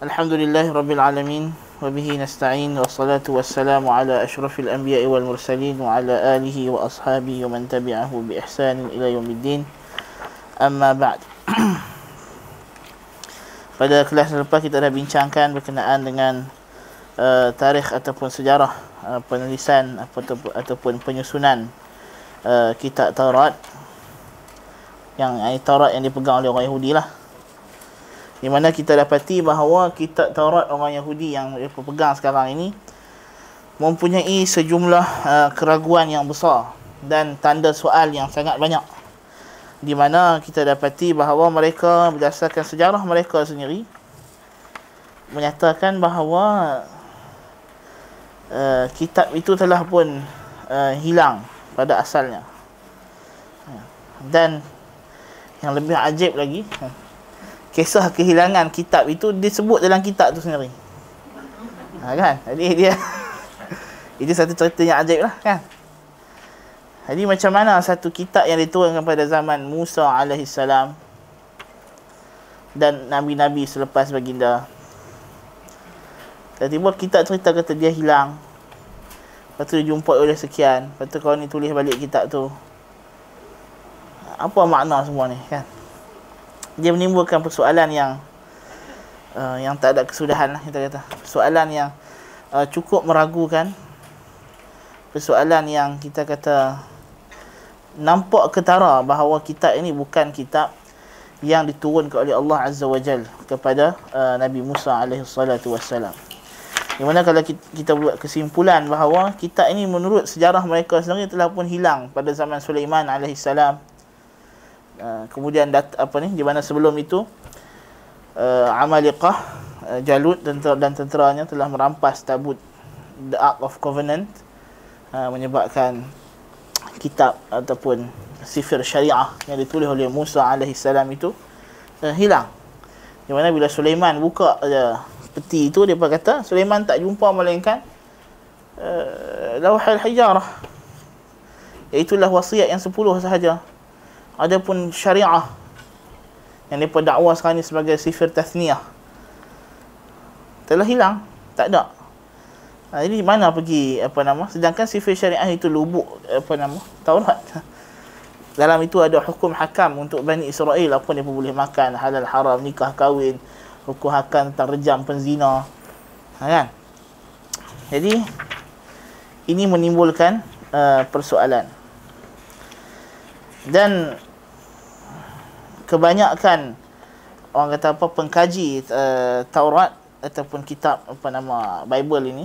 Alhamdulillahi Rabbil Alamin, wabihi nasta'in, wassalatu wassalamu ala ashrafil anbiya'i wal mursalin, wa ala alihi wa ashabihi wa man tabi'ahu bi ihsanin ila yaumiddin. Amma ba'd. Pada kelas lepas kita dah bincangkan berkenaan dengan tarikh ataupun sejarah penulisan ataupun penyusunan kitab Taurat, yang Taurat yang dipegang oleh orang Yahudi lah. Di mana kita dapati bahawa kitab Taurat orang Yahudi yang pegang sekarang ini mempunyai sejumlah keraguan yang besar dan tanda soal yang sangat banyak. Di mana kita dapati bahawa mereka berdasarkan sejarah mereka sendiri menyatakan bahawa kitab itu telah pun hilang pada asalnya. Dan yang lebih ajaib lagi, kisah kehilangan kitab itu disebut dalam kitab tu sendiri, kan? Jadi dia itu satu cerita yang ajaib lah, kan? Jadi macam mana satu kitab yang diturunkan pada zaman Musa AS dan Nabi-Nabi selepas baginda, tiba-tiba kitab cerita kata dia hilang, lepas tu dijumpai oleh sekian, lepas tu kau ni tulis balik kitab tu. Apa makna semua ni, kan? Dia menimbulkan persoalan yang tak ada kesudahan lah, kita kata. Persoalan yang cukup meragukan. Persoalan yang kita kata nampak ketara bahawa kitab ini bukan kitab yang diturunkan oleh Allah Azza wa Jal kepada Nabi Musa alaihi salatu wassalam. Di mana kalau kita buat kesimpulan bahawa kitab ini menurut sejarah mereka sendiri telah pun hilang pada zaman Sulaiman alaihi salam. Kemudian di mana sebelum itu Amaliqah, Jalut dan tenteranya telah merampas tabut The Ark of Covenant, menyebabkan kitab ataupun sifir syariah yang ditulis oleh Musa AS itu hilang. Di mana bila Sulaiman buka peti itu, dia kata Sulaiman tak jumpa melainkan Lauhul Hijarah, iaitulah wasiat yang 10 sahaja. Adapun syariah yang mereka dakwa sekarang ni sebagai sifir tathniyah telah hilang, tak ada. Jadi mana pergi sedangkan sifir syariah itu lubuk Taurat. Dalam itu ada hukum hakam untuk Bani Israel, apa mereka boleh makan, halal haram, nikah kahwin, hukum hakam tentang rejam penzina, kan? Jadi ini menimbulkan persoalan. Dan kebanyakan orang kata pengkaji Taurat ataupun kitab Bible ini,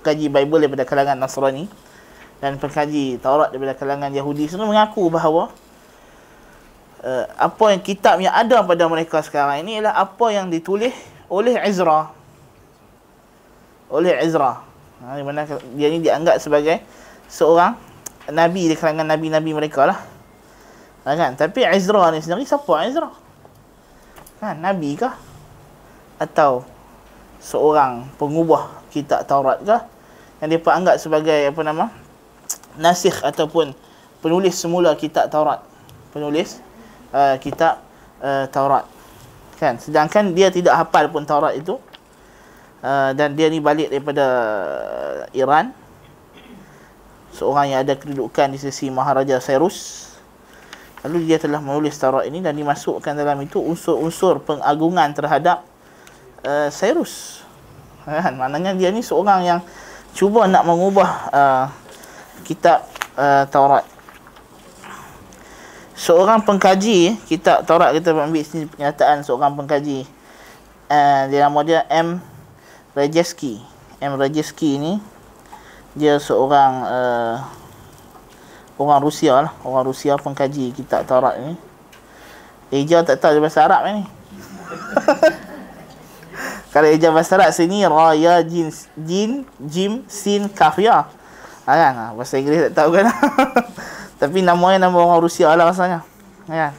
pengkaji Bible daripada kalangan Nasrani dan pengkaji Taurat daripada kalangan Yahudi semua mengaku bahawa apa yang kitab yang ada pada mereka sekarang ini ialah apa yang ditulis oleh Ezra. Di mana dia ni dianggap sebagai seorang nabi di kalangan nabi-nabi mereka lah, kan? Tapi Ezra ni sendiri, siapa Ezra? Kan, nabi kah? Atau seorang pengubah kitab Taurat ke, yang mereka anggap sebagai nasikh ataupun penulis semula kitab Taurat, penulis kitab Taurat, kan? Sedangkan dia tidak hafal pun Taurat itu, dan dia ni balik daripada Iran, seorang yang ada kedudukan di sisi Maharaja Cyrus. Lalu dia telah menulis Taurat ini dan dimasukkan dalam itu unsur-unsur pengagungan terhadap Cyrus, kan? Maknanya dia ni seorang yang cuba nak mengubah kitab Taurat. Seorang pengkaji kitab Taurat, kita ambil sini pernyataan seorang pengkaji, dia nama dia M. Rajeski ni. Dia seorang orang Rusia pengkaji kitab Taurat ni. Eja tak tahu bahasa Arab ni. Kalau eja bahasa Arab sini ra ya jin jim sin kaf ya. Kan? Bahasa Inggeris tak tahu kan. Tapi nama orang Rusia lah rasanya. Ya.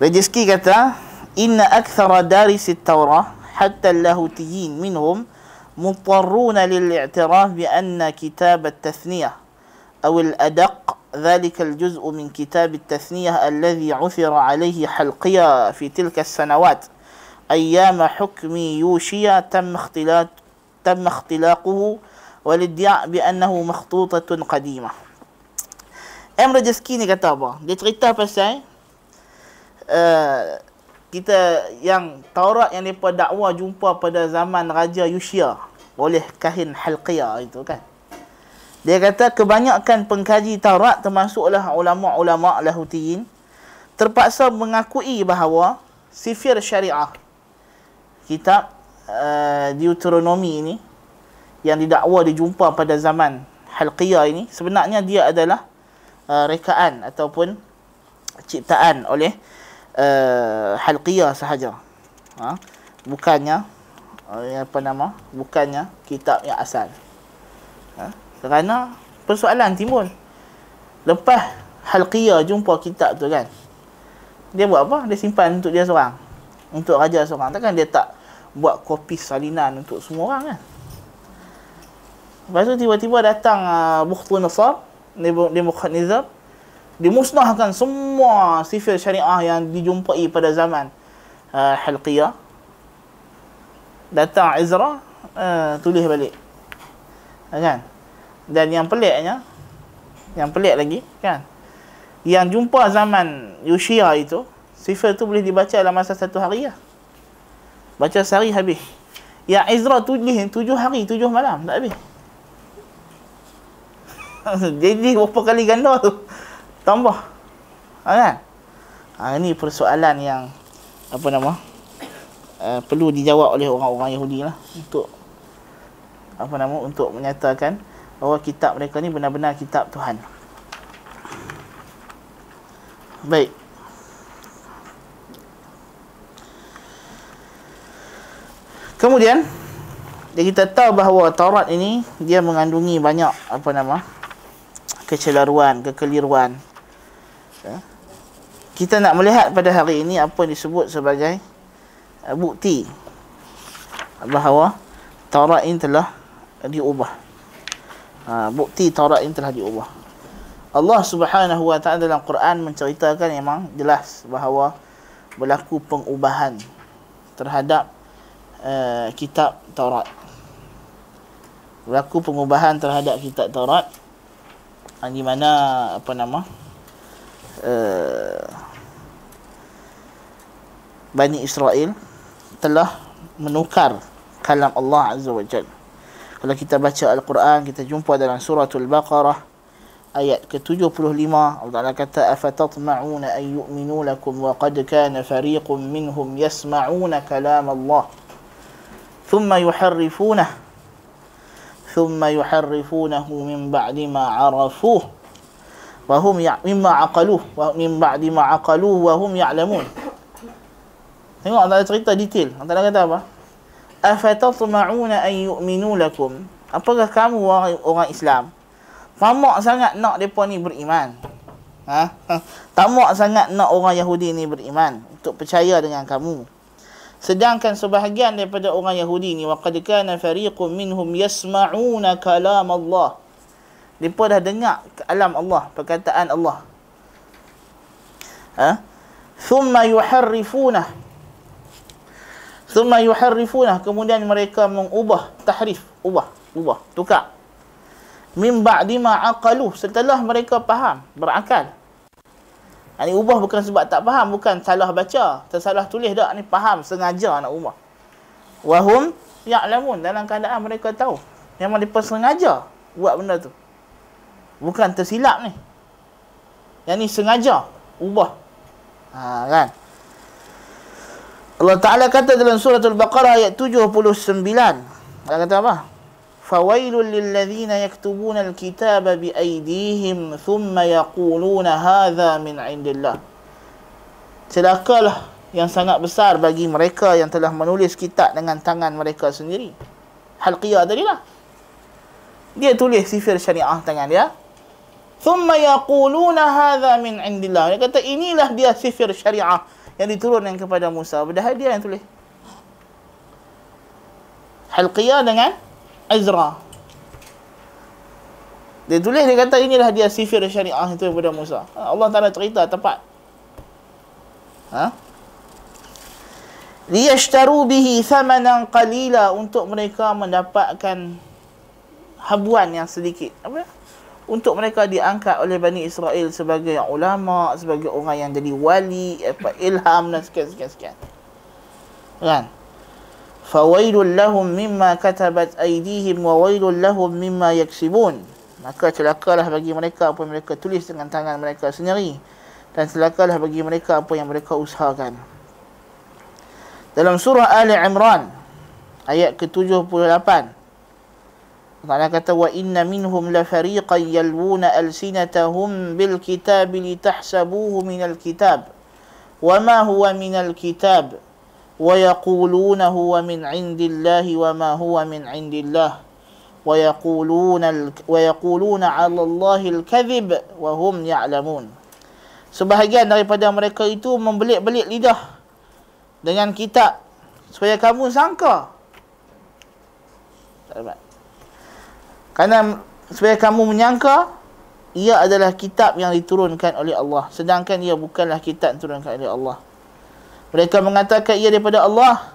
Rajeski kata, "Inna akthara darisit Taurah hatta lahutiyin minhum مضطرون للاعتراف بأن كتاب التثنية أو الأدق ذلك الجزء من كتاب التثنية الذي عثر عليه حلقية في تلك السنوات ayyama hukmi yushiya tamma ikhtilaquhu wal iddia' bi annahu makhtutatun qadimah. Imran Jaski ni kata apa? Dia cerita pasal kita yang Taurat yang mereka dakwa jumpa pada zaman Raja Yusya oleh kahin Hilkiah itu kan. Dia kata kebanyakan pengkaji Taurat termasuklah ulama-ulama Lahutiin terpaksa mengakui bahawa sifir syariah kitab Deuteronomy ini yang didakwa dijumpa pada zaman Hilkiah ini sebenarnya dia adalah rekaan ataupun ciptaan oleh Hilkiah sahaja, bukannya bukannya kitab yang asal. Kerana persoalan timbul lepas Hilkiah jumpa kitab tu kan, dia buat apa? Dia simpan untuk dia seorang, untuk raja seorang. Takkan dia tak buat kopi salinan untuk semua orang kan. Lepas tu tiba-tiba datang Bukhtun Nasab, Nebuchadnezzar dimusnahkan semua sifir syariah yang dijumpai pada zaman Hilkiah. Datang Ezra tulis balik kan. Dan yang peliknya, yang pelik lagi kan, yang jumpa zaman Yusya itu, sifir tu boleh dibaca dalam masa satu hari lah. Baca sehari habis. Yang Ezra tulis 7 hari 7 malam tak habis. Jadi berapa kali ganda tu tambah kan? Ini persoalan yang perlu dijawab oleh orang-orang Yahudi lah, untuk untuk menyatakan bahawa kitab mereka ni benar-benar kitab Tuhan. Baik, kemudian kita tahu bahawa Taurat ini dia mengandungi banyak kecelaruan, kekeliruan. Kita nak melihat pada hari ini apa yang disebut sebagai bukti bahawa Taurat ini telah diubah. Bukti Taurat ini telah diubah. Allah Subhanahu Wa Ta'ala dalam Quran menceritakan memang jelas bahawa berlaku pengubahan terhadap kitab Taurat. Berlaku pengubahan terhadap kitab Taurat di mana Bani Israel telah menukar kalam Allah Azza wa Jalla. Kalau kita baca Al-Quran, kita jumpa dalam suratul Baqarah ayat ke-75, Allah Ta'ala kata afatatma'una ay yu'minu lakum wa qad kana fariqun minhum yasma'una kalam Allah thumma yuharrifunahu min ba'di ma arafuhu wahum mimma aqaluh wahum ya'lamun. Tengok Allah cerita detail. Allah kata apa? Afatatma'una an yu'minu lakum. Apakah kamu orang Islam tamak sangat nak depa ni beriman? Tamak sangat nak orang Yahudi ni beriman untuk percaya dengan kamu. Sedangkan sebahagian daripada orang Yahudi ni waqad kana fariqun minhum yasma'una kalam Allah. Mereka dah dengar kalam Allah, perkataan Allah. Thumma yuharrifunah. Thumma yuharrifunah. Kemudian mereka mengubah, tahrif, ubah, tukar. Min ba'di ma aqaluh, setelah mereka faham, berakal. Ini ubah bukan sebab tak faham, bukan salah baca, tersalah tulis dak, ni faham sengaja nak ubah. Wahum ya'lamun, dalam keadaan mereka tahu. Memang mereka sengaja buat benda tu. Bukan tersilap ni. Yang ni sengaja ubah. Kan? Allah Ta'ala kata dalam surah Al-Baqarah ayat 79. Allah kata apa? Fawailul lilladzina yaktubuna al-kitaba bi aydihim thumma yaquluna hadza min 'indillah. Celakalah yang sangat besar bagi mereka yang telah menulis kitab dengan tangan mereka sendiri. Hilkiah tadilah. Dia tulis sifir syariah tangan dia. Thumma yaquluna hadza min indillah. Dia kata inilah dia sifir syariah yang diturunkan kepada Musa. Padahal dia yang tulis. Hilkiah dengan Ezra. Dia tulis, dia kata inilah dia sifir syariah yang diturunkan kepada Musa. Allah Ta'ala cerita tepat. liyashtaru bihi thamanan qalila, untuk mereka mendapatkan habuan yang sedikit. Apa? Untuk mereka diangkat oleh Bani Israel sebagai ulama, sebagai orang yang jadi wali, apa, ilham dan sekian-sekian. Kan? Fawailul lahum mimma katabat aydihim wa wailul lahum mimma yaksibun. Maka celakalah bagi mereka apa yang mereka tulis dengan tangan mereka sendiri, dan celakalah bagi mereka apa yang mereka usahakan. Dalam surah Ali Imran ayat ke-78, Allah kata, wa inna minhum la fariqan yalwuna alsinatahum bil kitab litahsabuhu minal kitab wa ma huwa minal kitab wa yaquluna huwa min indillahi wa ma huwa min indillah wa yaquluna 'ala Allahi al-kadhib wa hum ya'lamun. Sebahagian daripada mereka itu membelit-belit lidah dengan kitab supaya kamu sangka, kerana supaya kamu menyangka ia adalah kitab yang diturunkan oleh Allah, sedangkan ia bukanlah kitab yang diturunkan oleh Allah. Mereka mengatakan ia daripada Allah,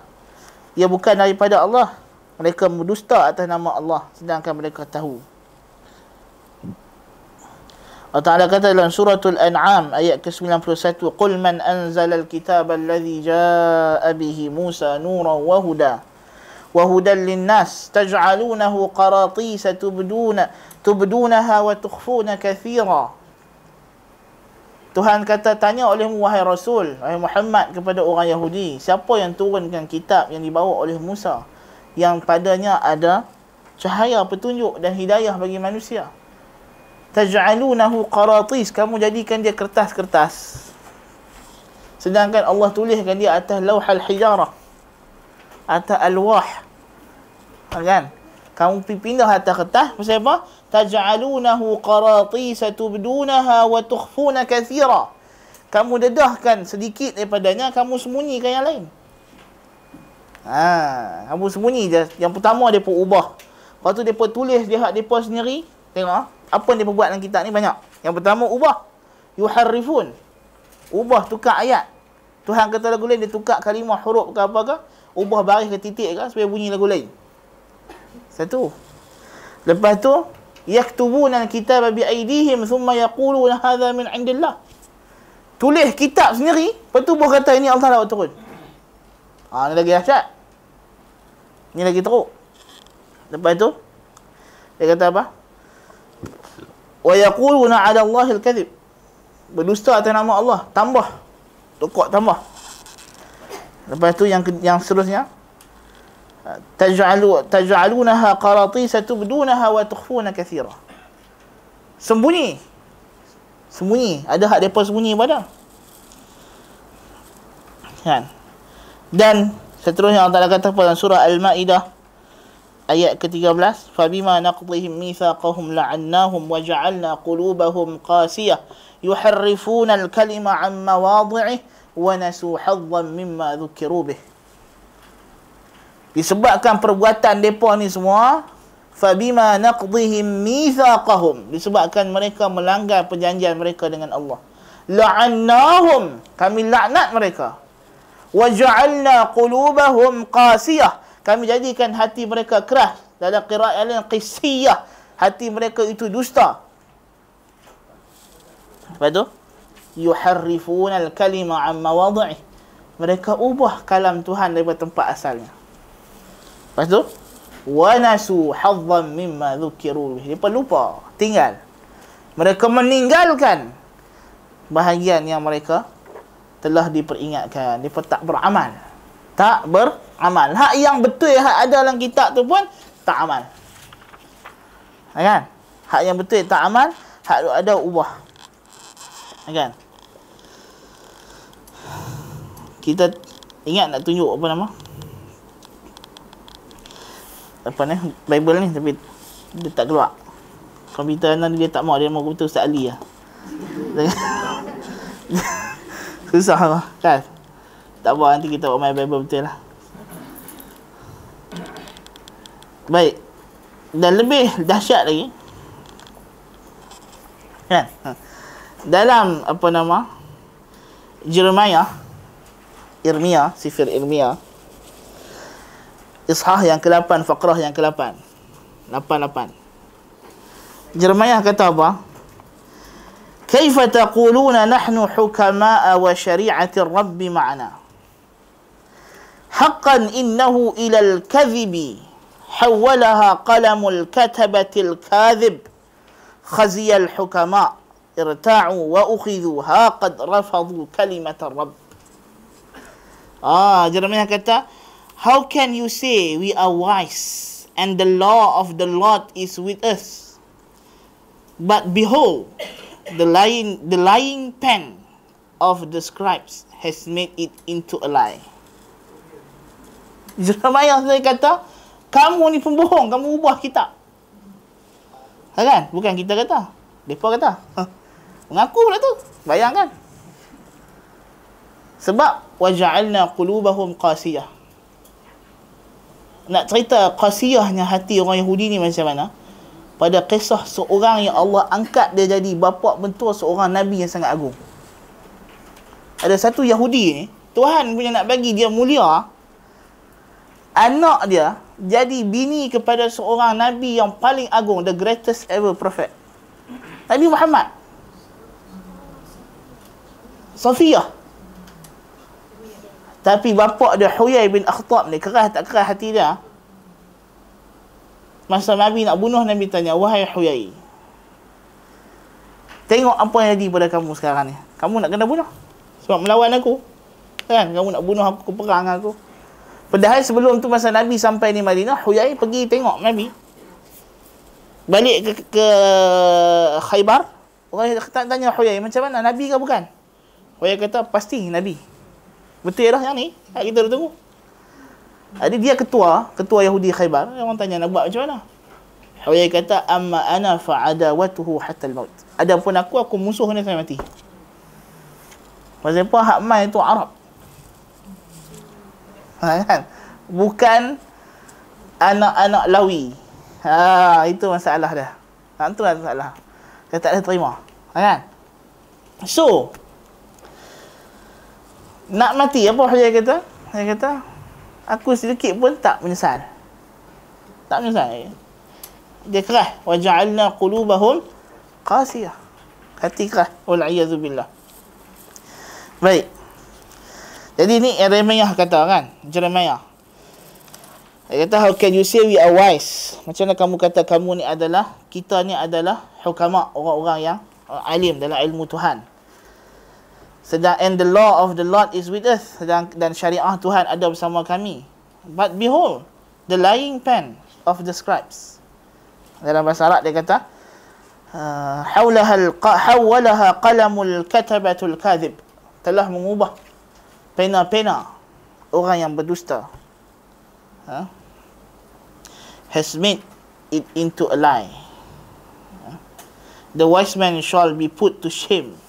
ia bukan daripada Allah. Mereka berdusta atas nama Allah, sedangkan mereka tahu. Allah Ta'ala kata dalam suratul An'am ayat ke-91, qul man anzalal kitaba allazi jaa'a bihi Musa nuran wa hudan linnas taj'alunahu qaratisa tubdunaha wa tukhfuna katsira. Tuhan kata, tanya oleh wahai Rasul, wahai Muhammad, kepada orang Yahudi, siapa yang turunkan kitab yang dibawa oleh Musa, yang padanya ada cahaya petunjuk dan hidayah bagi manusia? Taj'alunahu qaratis, kamu jadikan dia kertas-kertas, sedangkan Allah tuliskan dia atas Lauhul Hijarah, atas alwah. Kan? Kamu pindah atas kertas. Pasal apa? Taj'alunahu qaratis tubdunaha wa tukhfuna katsira. Kamu dedahkan sedikit daripadanya, kamu sembunyikan yang lain. Ha, kamu sembunyi je. Yang pertama depa ubah. Lepas tu depa tulis dia hak depa sendiri. Tengok apa yang dia buat dalam kitab ni banyak. Yang pertama ubah, yuharrifun, ubah, tukar ayat. Tuhan kata lagu lain, dia tukar kalimah, huruf ke apa ke, ubah baris ke titik ke supaya bunyi lagu lain. Satu. Lepas tu yaktubuna alkitaba bi aydihim thumma yaquluna hadha min indillah. Tulis kitab sendiri, lepas tu buah kata ini Allah Taala buat turun. Ha, ni lagi dahsyat. Ni lagi teruk. Lepas tu dia kata apa? Wa yaquluna 'ala Allahi al-kadhib, berdusta atas nama Allah. Tambah, tukar tambah. Lepas tu yang seterusnya, taj'alunaha qaratisa tubdunaha wa tukhfuna katsira. Sembunyi, sembunyi, ada hak depa sembunyi pada. Kan? Dan seterusnya Allah Taala kata dalam surah Al-Maidah ayat ke-13, فَبِمَا نَقْضِهِمْ مِيثَاقَهُمْ لَعَنَّاهُمْ وَجَعَلْنَا قُلُوبَهُمْ قَاسِيَةً يُحَرِّفُونَ الْكَلِمَ عَنْ مَوَاضِعِهِ وَنَسُوا حَظًّا مِمَّا ذُكِّرُوا بِهِ. Disebabkan perbuatan mereka ni semua, فَبِمَا نَقْضِهِمْ مِيثَاقَهُمْ, disebabkan mereka melanggar perjanjian mereka dengan Allah. لَعَنَّاهُمْ, kami laknat mereka. وَجَعَلْنَا قُلُوبَهُمْ قَاسِيَةً, kami jadikan hati mereka keras. Dalam qiraat yang qisiyah, hati mereka itu dusta. Apa tu? Yuharrifuna al-kalima 'an mawadhi'i, mereka ubah kalam Tuhan daripada tempat asalnya. Lepas tu wa nasu hazzan mimma dhukiru, mereka lupa, tinggal, mereka meninggalkan bahagian yang mereka telah diperingatkan. Mereka tak beramal, tak beramal. Hak yang betul, hak ada dalam kitab tu pun tak amal. Kan? Hak yang betul tak amal, hak ada ubah. Kan? Kita ingat nak tunjuk apa nama? Apa ni? Bible ni, tapi dia tak keluar. Komputer ni dia tak mau, dia mau komputer Ustaz Ali lah. Susah lah, kan? Tak apa, nanti kita buat main Bible betul lah. Baik. Dan lebih dahsyat lagi, kan? Dalam apa nama, Jeremiah Irmia, sifir Irmia, Ishah yang ke-8, Faqrah yang ke-8, 88. Jeremiah kata apa? Kaifa taquluna nahnu hukama'a wa syari'ati Rabbi ma'ana. Haqqan innahu ilal kadhibi hawalaha qalamul katabatil kadhib khaziyal hukama' irta'u wa ukhidhuha qad rafadhu kalimat Rabb. Jeremiah kata, how can you say we are wise and the law of the Lord is with us? But behold, the lying pen of the scribes has made it into a lie. Jeremiah kata, kamu ni pembohong, kamu ubah kitab. Kan? Bukan kita kata, mereka kata. Mengaku pula tu. Bayangkan. Sebab waja'alna qulubahum qasiyah. Nak cerita qasiyahnya hati orang Yahudi ni macam mana? Pada kisah seorang yang Allah angkat dia jadi bapa mentua seorang nabi yang sangat agung. Ada satu Yahudi ni, Tuhan punya nak bagi dia mulia. Anak dia jadi bini kepada seorang nabi yang paling agung, the greatest ever prophet, Nabi Muhammad. Safiyah. Tapi bapa dia Huyai bin Akhtab ni, keras tak keras hati dia. Masa Nabi nak bunuh, Nabi tanya, wahai Huyai, tengok apa yang jadi pada kamu sekarang ni. Kamu nak kena bunuh sebab melawan aku, kan? Kamu nak bunuh aku, perang aku. Padahal sebelum tu masa Nabi sampai di Madinah, Huyai pergi tengok Nabi. Balik ke Khaibar, orang tanya Huyai, macam mana, Nabi ke bukan? Huyai kata, pasti Nabi. Betul dah yang ni, kita dah tunggu. Jadi dia ketua Yahudi Khaibar. Orang tanya nak buat macam mana. Huyai kata, amma ana fa'adawatuhu hatta al-maut. Adapun aku musuh dia sampai mati. Pasal apa? Hak mai tu Arab, kan? Bukan anak-anak Lawi. Itu masalah dah. Itulah masalah. Dia tak ada terima, kan? So nak mati apa Huyai kata? Dia kata, aku sedikit pun tak menyesal. Tak menyesal. Dia kerah, wa ja'alna qulubahum qasiyah. Hati kerah, wal a'yadzu billah. Baik. Jadi ni Jeremiah kata, kan? Jeremiah. Dia kata, how can you say we are wise? Macam mana kamu kata kamu ni adalah, kita ni adalah hukama, orang-orang yang alim dalam ilmu Tuhan. Sedang, and the law of the Lord is with us. Sedang, dan syariah Tuhan ada bersama kami. But behold, the lying pen of the scribes. Dalam bahasa Arab dia kata, hawalaha qalamul katabatul kadhib. Telah mengubah pena-pena orang yang berdusta. Has made it into a lie. The wise man shall be put to shame.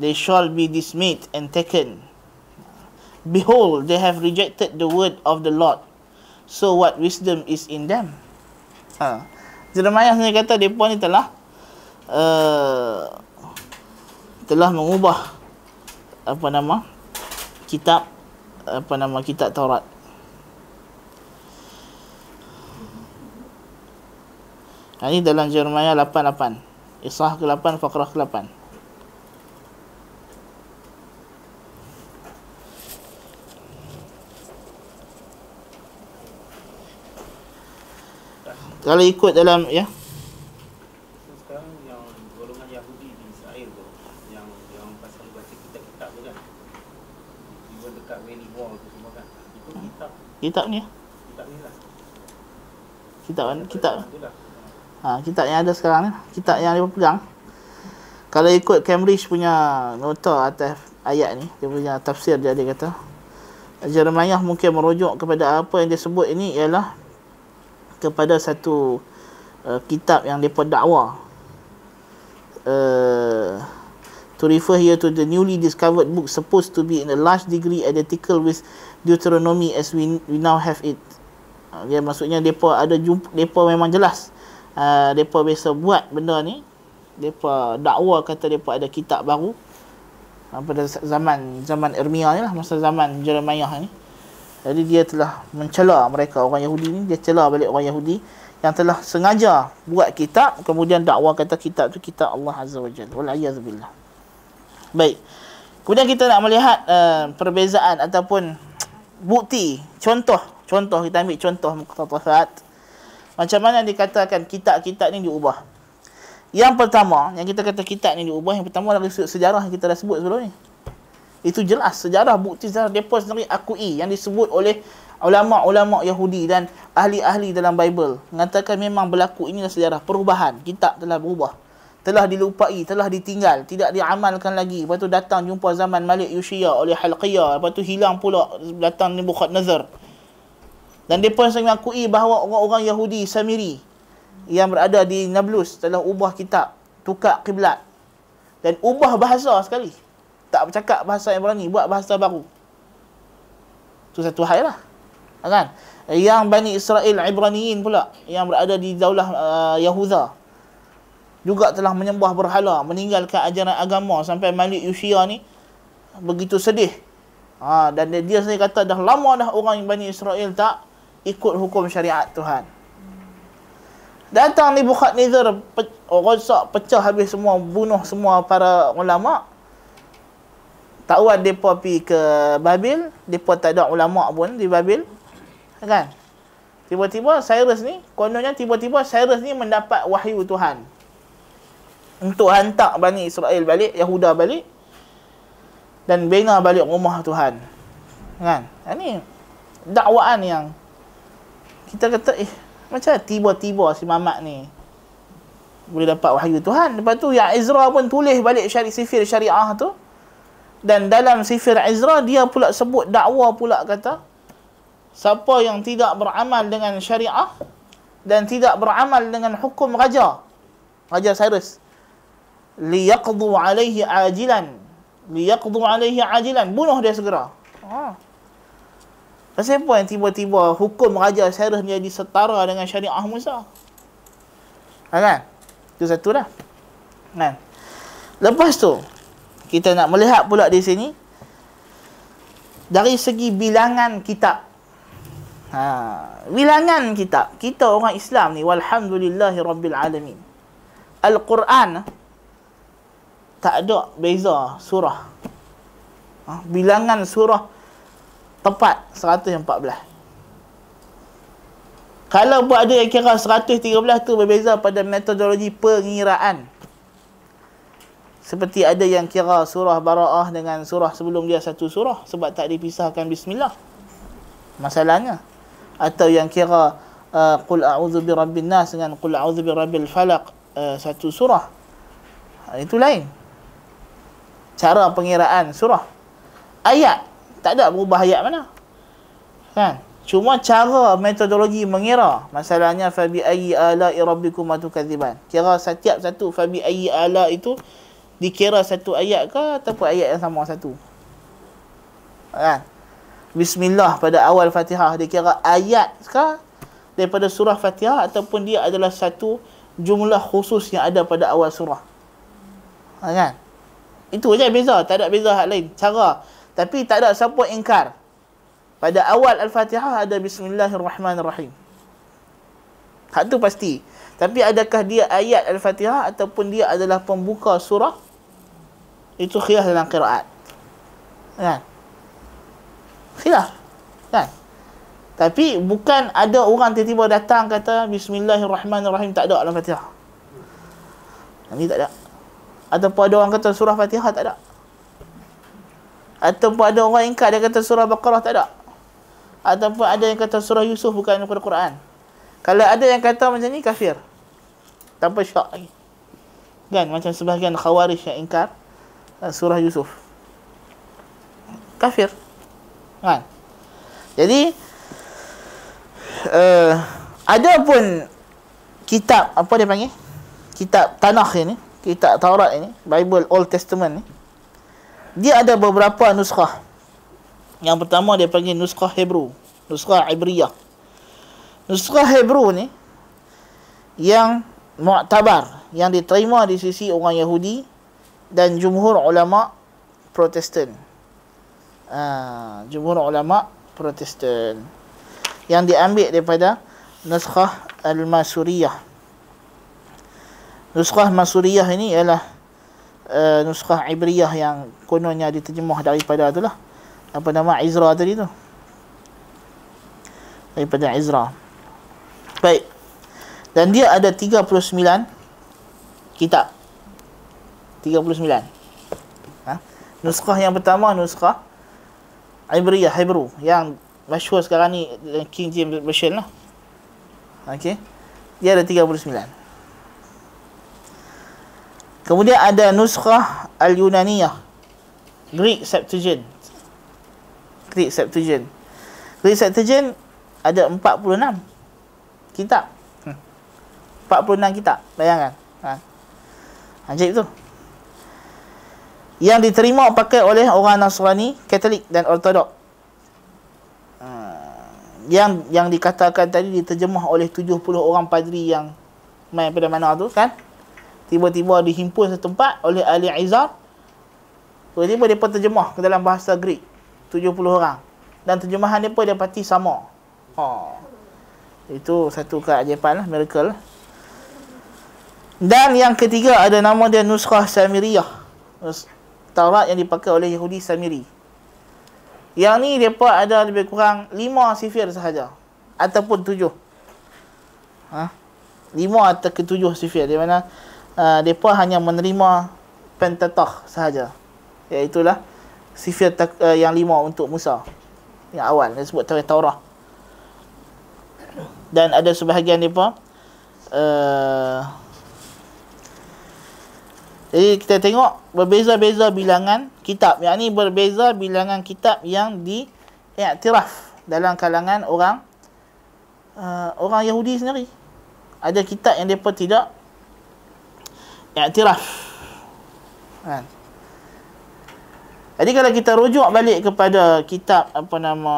They shall be dismayed and taken. Behold, they have rejected the word of the Lord. So what wisdom is in them? Jeremiah sendiri kata, mereka ni telah mengubah kitab Taurat. Ini dalam Jeremiah 8:8, Ishah ke-8, Faqrah ke-8. Kalau ikut dalam, ya. So sekarang yang golongan Yahudi di Israel tu, yang pasal baca kitab-kitab tu, kan? Dia dekat Valley Wall tu semua, kan? Itu kitab. Kitab ni? Kitab ni lah. Kitab kan? Kitab. Kitab yang ada sekarang ni. Kitab yang dia pegang. Kalau ikut Cambridge punya nota atas ayat ni, dia punya tafsir dia kata, Jeremiah mungkin merujuk kepada apa yang dia sebut ini ialah kepada satu kitab yang mereka dakwa. To refer here to the newly discovered book supposed to be in a large degree identical with Deuteronomy as we now have it. Ya, maksudnya mereka ada jumpa, mereka memang jelas. Mereka biasa buat benda ni. Mereka dakwa kata mereka ada kitab baru. pada zaman Irmia ni lah, masa zaman Jeremiah ni. Jadi dia telah mencela mereka, orang Yahudi ni. Dia cela balik orang Yahudi yang telah sengaja buat kitab, kemudian dakwah kata kitab tu kitab Allah Azza wa Jalla. Wal'ayazubillah. Baik. Kemudian kita nak melihat perbezaan ataupun bukti, contoh. Kita ambil contoh muqtatahat. Macam mana dikatakan kitab-kitab ni diubah. Yang pertama, yang kita kata kitab ni diubah, yang pertama adalah sejarah yang kita dah sebut sebelum ni. Itu jelas, sejarah, bukti sejarah, mereka sendiri akui yang disebut oleh ulama' Yahudi dan ahli-ahli dalam Bible. Mengatakan memang berlaku inilah sejarah, perubahan, kitab telah berubah. Telah dilupai, telah ditinggal, tidak diamalkan lagi. Lepas tu datang jumpa zaman Malik Josiah oleh Hilkiah. Lepas tu hilang pula, datang Nebuchadnezzar. Dan mereka sendiri akui bahawa orang-orang Yahudi, Samiri, yang berada di Nablus telah ubah kitab, tukar kiblat dan ubah bahasa sekali. Tak bercakap bahasa Ibrani, buat bahasa baru. Itu satu hal lah, kan? Yang Bani Israel Ibraniin pula, yang berada di daulah Yahuda, juga telah menyembah berhala, meninggalkan ajaran agama. Sampai Malik Josiah ni begitu sedih, dan dia sendiri kata dah lama dah orang Bani Israel tak ikut hukum syariat Tuhan. Datang Nebuchadnezzar, rosak, pecah habis semua, bunuh semua para ulama. Takwat mereka pergi ke Babil, mereka tak ada ulama pun di Babil, kan? Tiba-tiba Cyrus ni, kononnya tiba-tiba Cyrus ni mendapat wahyu Tuhan untuk hantar Bani Israel balik, Yahuda balik, dan bina balik rumah Tuhan, kan? Ini dakwaan yang kita kata, macam tiba-tiba si mamat ni boleh dapat wahyu Tuhan. Lepas tu yang Ezra pun tulis balik sifir syariah tu. Dan dalam sifir Ezra dia pula sebut dakwa pula, kata siapa yang tidak beramal dengan syariah dan tidak beramal dengan hukum Raja Cyrus, liyaqdu alaihi ajilan, bunuh dia segera. Pasal apa yang tiba-tiba hukum Raja Cyrus menjadi setara dengan syariah Musa? Kan? Itu satu dah, kan? Lepas tu kita nak melihat pula di sini dari segi bilangan kitab. Bilangan kitab. Kita orang Islam ni, Alhamdulillahi Rabbil Alamin, Al-Quran tak ada beza surah. Bilangan surah tepat 114. Kalau pun ada yang kira 113 tu berbeza pada metodologi pengiraan. Seperti ada yang kira surah Bara'ah dengan surah sebelum dia satu surah sebab tak dipisahkan bismillah, masalahnya. Atau yang kira Qul a'udzu birabbin nas dengan Qul a'udzu birabbil falaq satu surah. Itu lain cara pengiraan surah. Ayat tak ada berubah ayat mana, kan? Cuma cara metodologi mengira. Masalahnya fabi ayyi ala'i rabbikum tukadziban. Kira setiap satu fabi ayyi ala itu dikira satu ayat ke ataupun ayat yang sama satu, kan? Bismillah pada awal Fatihah dikira ayat ke daripada surah Fatihah ataupun dia adalah satu jumlah khusus yang ada pada awal surah, kan? Itu je beza, tak ada beza hal lain cara. Tapi tak ada siapa ingkar pada awal Al-Fatihah ada Bismillahirrahmanirrahim. Hak tu pasti. Tapi adakah dia ayat Al-Fatihah ataupun dia adalah pembuka surah, itu khilaf dalam qiraat, kan? Khilaf, kan? Tapi bukan ada orang tiba-tiba datang kata Bismillahirrahmanirrahim tak ada Al-Fatihah. Ini tak ada. Ataupun ada orang kata surah Fatihah tak ada. Ataupun ada orang ingkar, dia kata surah Baqarah tak ada. Ataupun ada yang kata surah Yusuf bukan daripada Quran. Kalau ada yang kata macam ni, kafir tanpa syak lagi, kan? Macam sebahagian khawarij yang ingkar surah Yusuf, kafir, kan? Jadi ada pun kitab, apa dia panggil, kitab Tanakh ini, kitab Taurat ini, Bible Old Testament ni, dia ada beberapa nuskah. Yang pertama dia panggil nuskah Hebrew, nuskah Ibriyah. Nuskah Hebrew ni yang mu'tabar, yang diterima di sisi orang Yahudi dan jumhur ulama' Protestan. Jumhur ulama Protestan yang diambil daripada Nuskhah Al-Masuriyah. Nuskhah Masuriyah ini ialah Nuskhah Ibriyah yang kononnya diterjemah daripada itulah apa nama Ezra tadi tu, daripada Ezra. Baik. Dan dia ada 39 kitab. 39. Nuskah yang pertama nuskah Ibriyah, Hebrew, yang masyhur sekarang ni King James Version lah. Okey. Dia ada 39. Kemudian ada nuskah Al-Yunaniyah, Greek Septuagint. Greek Septuagint ada 46 kitab. 46 kitab, bayangkan. Ajaib tu. Yang diterima pakai oleh orang Nasrani, Katolik dan Ortodok. Yang dikatakan tadi diterjemah oleh 70 orang padri yang main pada mana tu kan. Tiba-tiba dihimpun satu tempat oleh ahli izab. Tiba-tiba mereka terjemah ke dalam bahasa Greek. 70 orang. Dan terjemahan mereka dapati sama. Itu satu keajaiban lah, miracle lah. Dan yang ketiga ada nama dia Nuskhah Samiriyah. Taurat yang dipakai oleh Yahudi Samiri. Yang ni mereka ada lebih kurang 5 sifir sahaja. Ataupun 7. 5 atau ke 7 sifir. Di mana mereka hanya menerima Pentatah sahaja. Iaitulah sifir yang 5 untuk Musa. Yang awal, dia sebut Tarikh Taurat. Dan ada sebahagian mereka... Jadi kita tengok berbeza-beza bilangan kitab. Yang ni berbeza bilangan kitab yang diiktiraf dalam kalangan orang orang Yahudi sendiri. Ada kitab yang mereka tidak iktiraf. Jadi kalau kita rujuk balik kepada kitab apa nama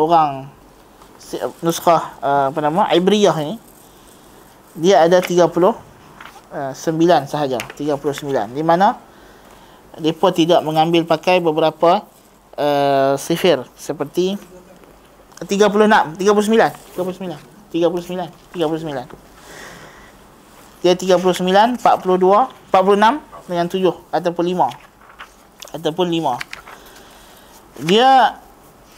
orang Nuskhah apa nama Ibriyah ni, dia ada 39 sahaja. 39. Di mana mereka tidak mengambil pakai beberapa sifir seperti 39. Dia 39, 42, 46 dengan 7 ataupun 5. Dia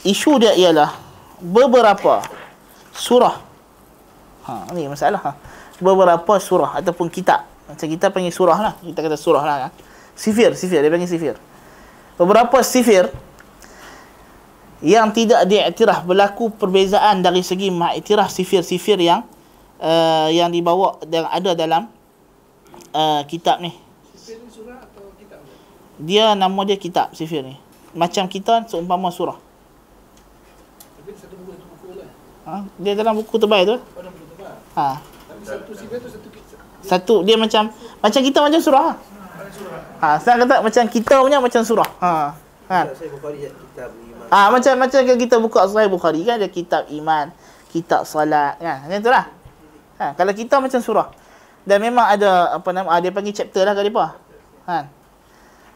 isu dia ialah beberapa surah. Ni masalah. Beberapa surah ataupun kitab. Macam kita panggil surah lah. Kita kata surah lah kan? Sifir. Dia panggil sifir. Beberapa sifir yang tidak diiktiraf. Berlaku perbezaan dari segi mengiktiraf sifir-sifir yang dibawa dan ada dalam kitab ni. Sifir ni surah atau kitab? Dia nama dia kitab sifir ni. Macam kita seumpama surah. Tapi satu buku itu buku lah. Dia dalam buku tebal tu. Oh, dalam buku tebal. Satu dia macam kita macam surah. Saya kata macam kita punya macam surah. Macam kita buka Sahih Bukhari kan ada kitab iman, kitab salat kan. Macam itulah. Kalau kita macam surah. Dan memang ada apa nama dia panggil chapter lah kat depa.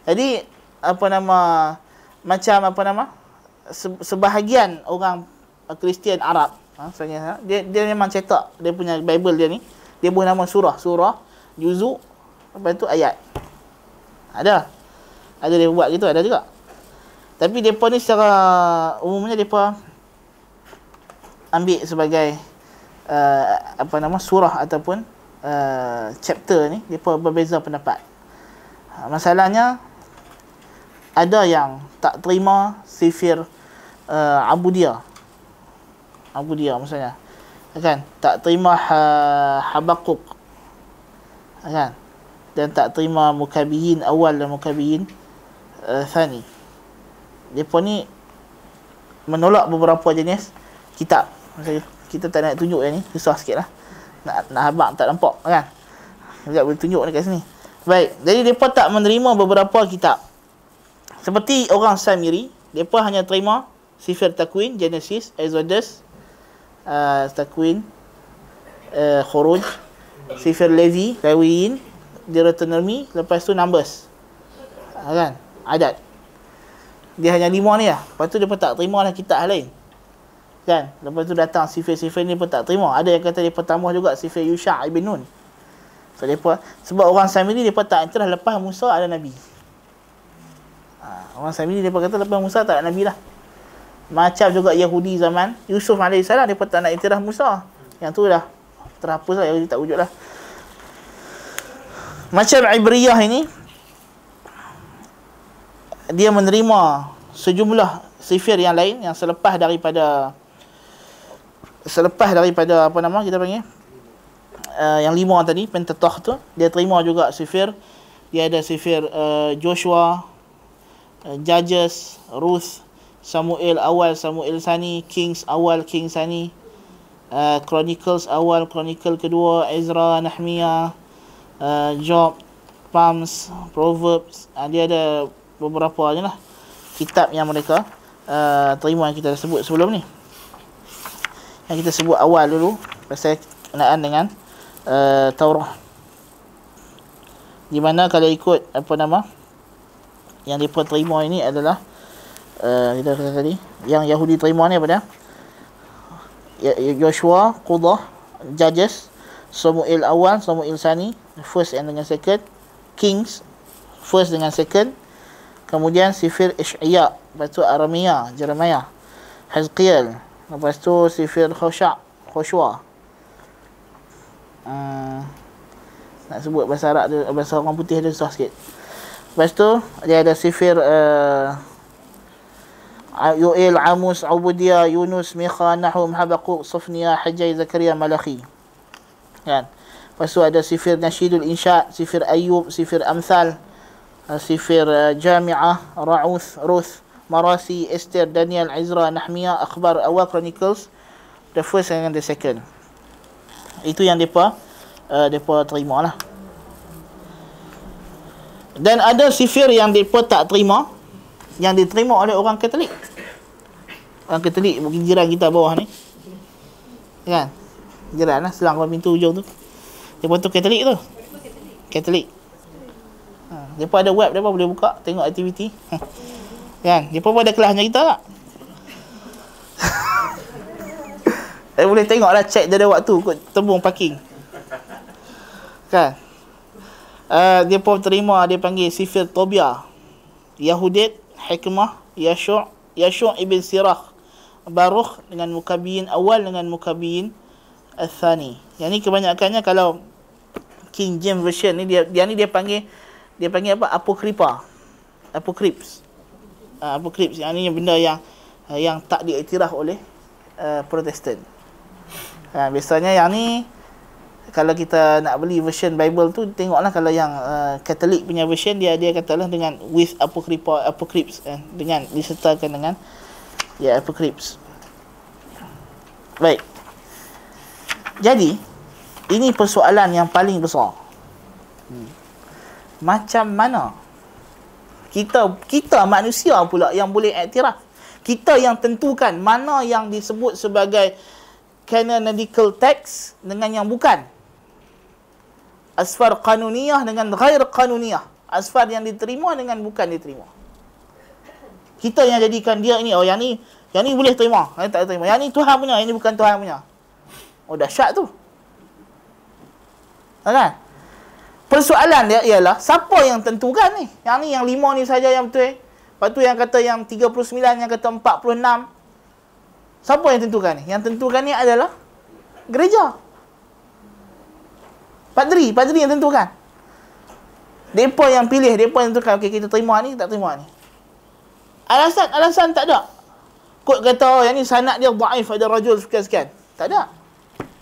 Jadi apa nama macam apa nama sebahagian orang Kristian Arab dia memang cetak dia punya Bible dia ni, dia buat nama surah, juzuk, lepas tu ayat. Ada dia buat gitu, ada juga. Tapi depa ni secara umumnya depa ambil sebagai surah ataupun chapter ni depa berbeza pendapat. Masalahnya ada yang tak terima sifir Abudiyah maksudnya kan, tak terima Habakuk kan, dan tak terima Mukabiin awal dan Mukabiin thani. Depa ni menolak beberapa jenis kitab. Maksudnya, kita tak nak tunjuk yang ni, susah sikitlah nak habaq tak nampak kan, kita boleh tunjuk dekat sini. Baik, jadi depa tak menerima beberapa kitab seperti orang Samiri. Depa hanya terima sifir takwin, Genesis, Exodus, Takwin, Khuruj, Sifir Levi, Lawiyin, Deuteronomy, lepas tu Numbers, kan? Adat. Dia hanya lima ni lah. Lepas tu dia pun tak terima lah kitab lain, kan? Lepas tu datang sifir-sifir ni pun tak terima. Ada yang kata dia pertama juga sifir Yusha' ibn Nun. So, mereka, sebab orang Samiri dia tak entah lepas Musa ada Nabi. Orang Samiri dia kata lepas Musa tak ada Nabi lah. Macam juga Yahudi zaman Yusuf AS, dia tak nak iktiraf Musa. Yang tu dah terhapus lah, Yahudi tak wujud lah. Macam Ibriyah ini, dia menerima sejumlah sifir yang lain yang selepas daripada apa nama kita panggil, yang lima tadi, Pentateuch tu, dia terima juga sifir. Dia ada sifir Joshua, Judges, Ruth, Samuel awal, Samuel sani, Kings awal, Kings sani, Chronicles awal, Chronicle kedua, Ezra, Nehemiah, Job, Palms, Proverbs. Dia ada beberapa je lah kitab yang mereka terima yang kita sebut sebelum ni. Yang kita sebut awal dulu pasal kenaan dengan Taurah, di mana kalau ikut apa nama yang mereka terima ini adalah kita kata tadi yang Yahudi terima ni apa dia? Joshua, Qudah, Judges, Samuel awal, Samuel sani, first and dengan second, Kings first dengan second, kemudian sifir Ishaya, lepas tu Aramia, Jeremiah, Hilkiah, lepas tu sifir Hosea. Nak sebut bahasa Arab dia, bahasa orang putih dia susah sikit. Lepas tu dia ada sifir Yoel, Amus, Ubudiyah, Yunus, Mikha, Nahum, Habakuk, Sofnia, Hajjai, Zakaria, Malakhi, kan? Lepas tu ada sifir Nashidul Insya', sifir Ayub, sifir Amthal, sifir Jami'ah, Ra'uth, Ruth, Marasi, Esther, Daniel, Izra, Nahmiyah, Akhbar, Awal, Chronicles, the first and the second. Itu yang mereka terima lah. Dan ada sifir yang mereka tak terima, yang diterima oleh orang Katolik. Orang Katolik mungkin jiran kita bawah ni, kan? Jiran lah, selang keluar pintu hujung tu. Mereka tu Katolik tu, Katolik. Mereka ada web mereka boleh buka, tengok aktiviti, kan? Mereka pun ada kelasnya kita tak? Boleh tengoklah, check dia ada waktu kot tembung parking, kan? Dia pun terima, dia panggil sifir Tobiah, Yahudit, Hikmah, Yashua ibn Sirah, Baruch dengan Mukabiin awal dengan Mukabiin al-Thani. Yang ni kebanyakannya kalau King James Version ni dia panggil apa? Apokrips. Apokrips yang ni benda yang tak diiktiraf oleh Protestant. Biasanya yang ni kalau kita nak beli version Bible tu, tengoklah kalau yang Katolik punya version, dia katalah dengan with apocrypha, dengan disertakan dengan apocrypha. Baik. Jadi ini persoalan yang paling besar. Macam mana kita manusia pula yang boleh iktiraf? Kita yang tentukan mana yang disebut sebagai canonical text dengan yang bukan. Asfar qanuniyah dengan ghair qanuniyah. Asfar yang diterima dengan bukan diterima. Kita yang jadikan dia ini, oh yang ni boleh terima, yang tak terima. Yang ni Tuhan punya, yang ni bukan Tuhan punya. Oh, dahsyat tu. Kan? Persoalan dia ialah siapa yang tentukan ni? Yang ni yang lima ni saja yang betul. Lepas tu yang kata yang 39, yang kata 46. Siapa yang tentukan ni? Yang tentukan ni adalah gereja. Padri yang tentukan. Mereka yang pilih, mereka yang tentukan. Okey, kita terima ni, tak terima ni. Alasan tak ada. Kod kata, yang ni sanad dia dhaif, ada rajul sekian-sekian. Tak ada.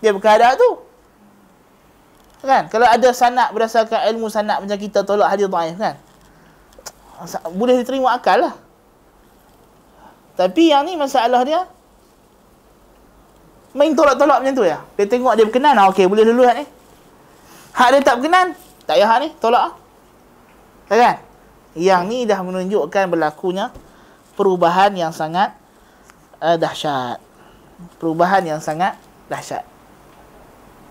Dia berkadar tu, kan? Kalau ada sanad berdasarkan ilmu sanad macam kita tolak hadis dhaif, kan? Boleh diterima akal lah. Tapi yang ni masalah dia main tolak-tolak macam tu ya. Dia tengok dia berkenan, okey boleh dulu hak ni. Hak dia tak berkenan, tak payah hak ni, tolak lah, kan? Yang ni dah menunjukkan berlakunya perubahan yang sangat dahsyat. Perubahan yang sangat dahsyat.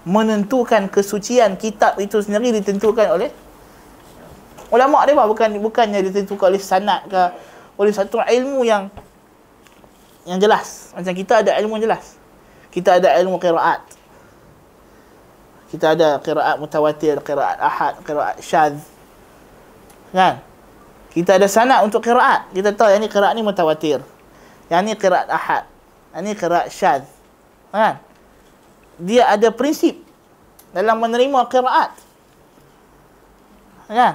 Menentukan kesucian kitab itu sendiri ditentukan oleh ulama' dia bah, bukannya ditentukan oleh sanad ke, oleh satu ilmu yang jelas. Macam kita ada ilmu yang jelas. Kita ada ilmu qiraat. Kita ada qiraat mutawatir, qiraat ahad, qiraat syadz. Kan? Kita ada sanad untuk qiraat. Kita tahu yang ni qiraat ni mutawatir. Yang ni qiraat ahad. Yang ni qiraat syadz. Kan? Dia ada prinsip dalam menerima qiraat. Kan?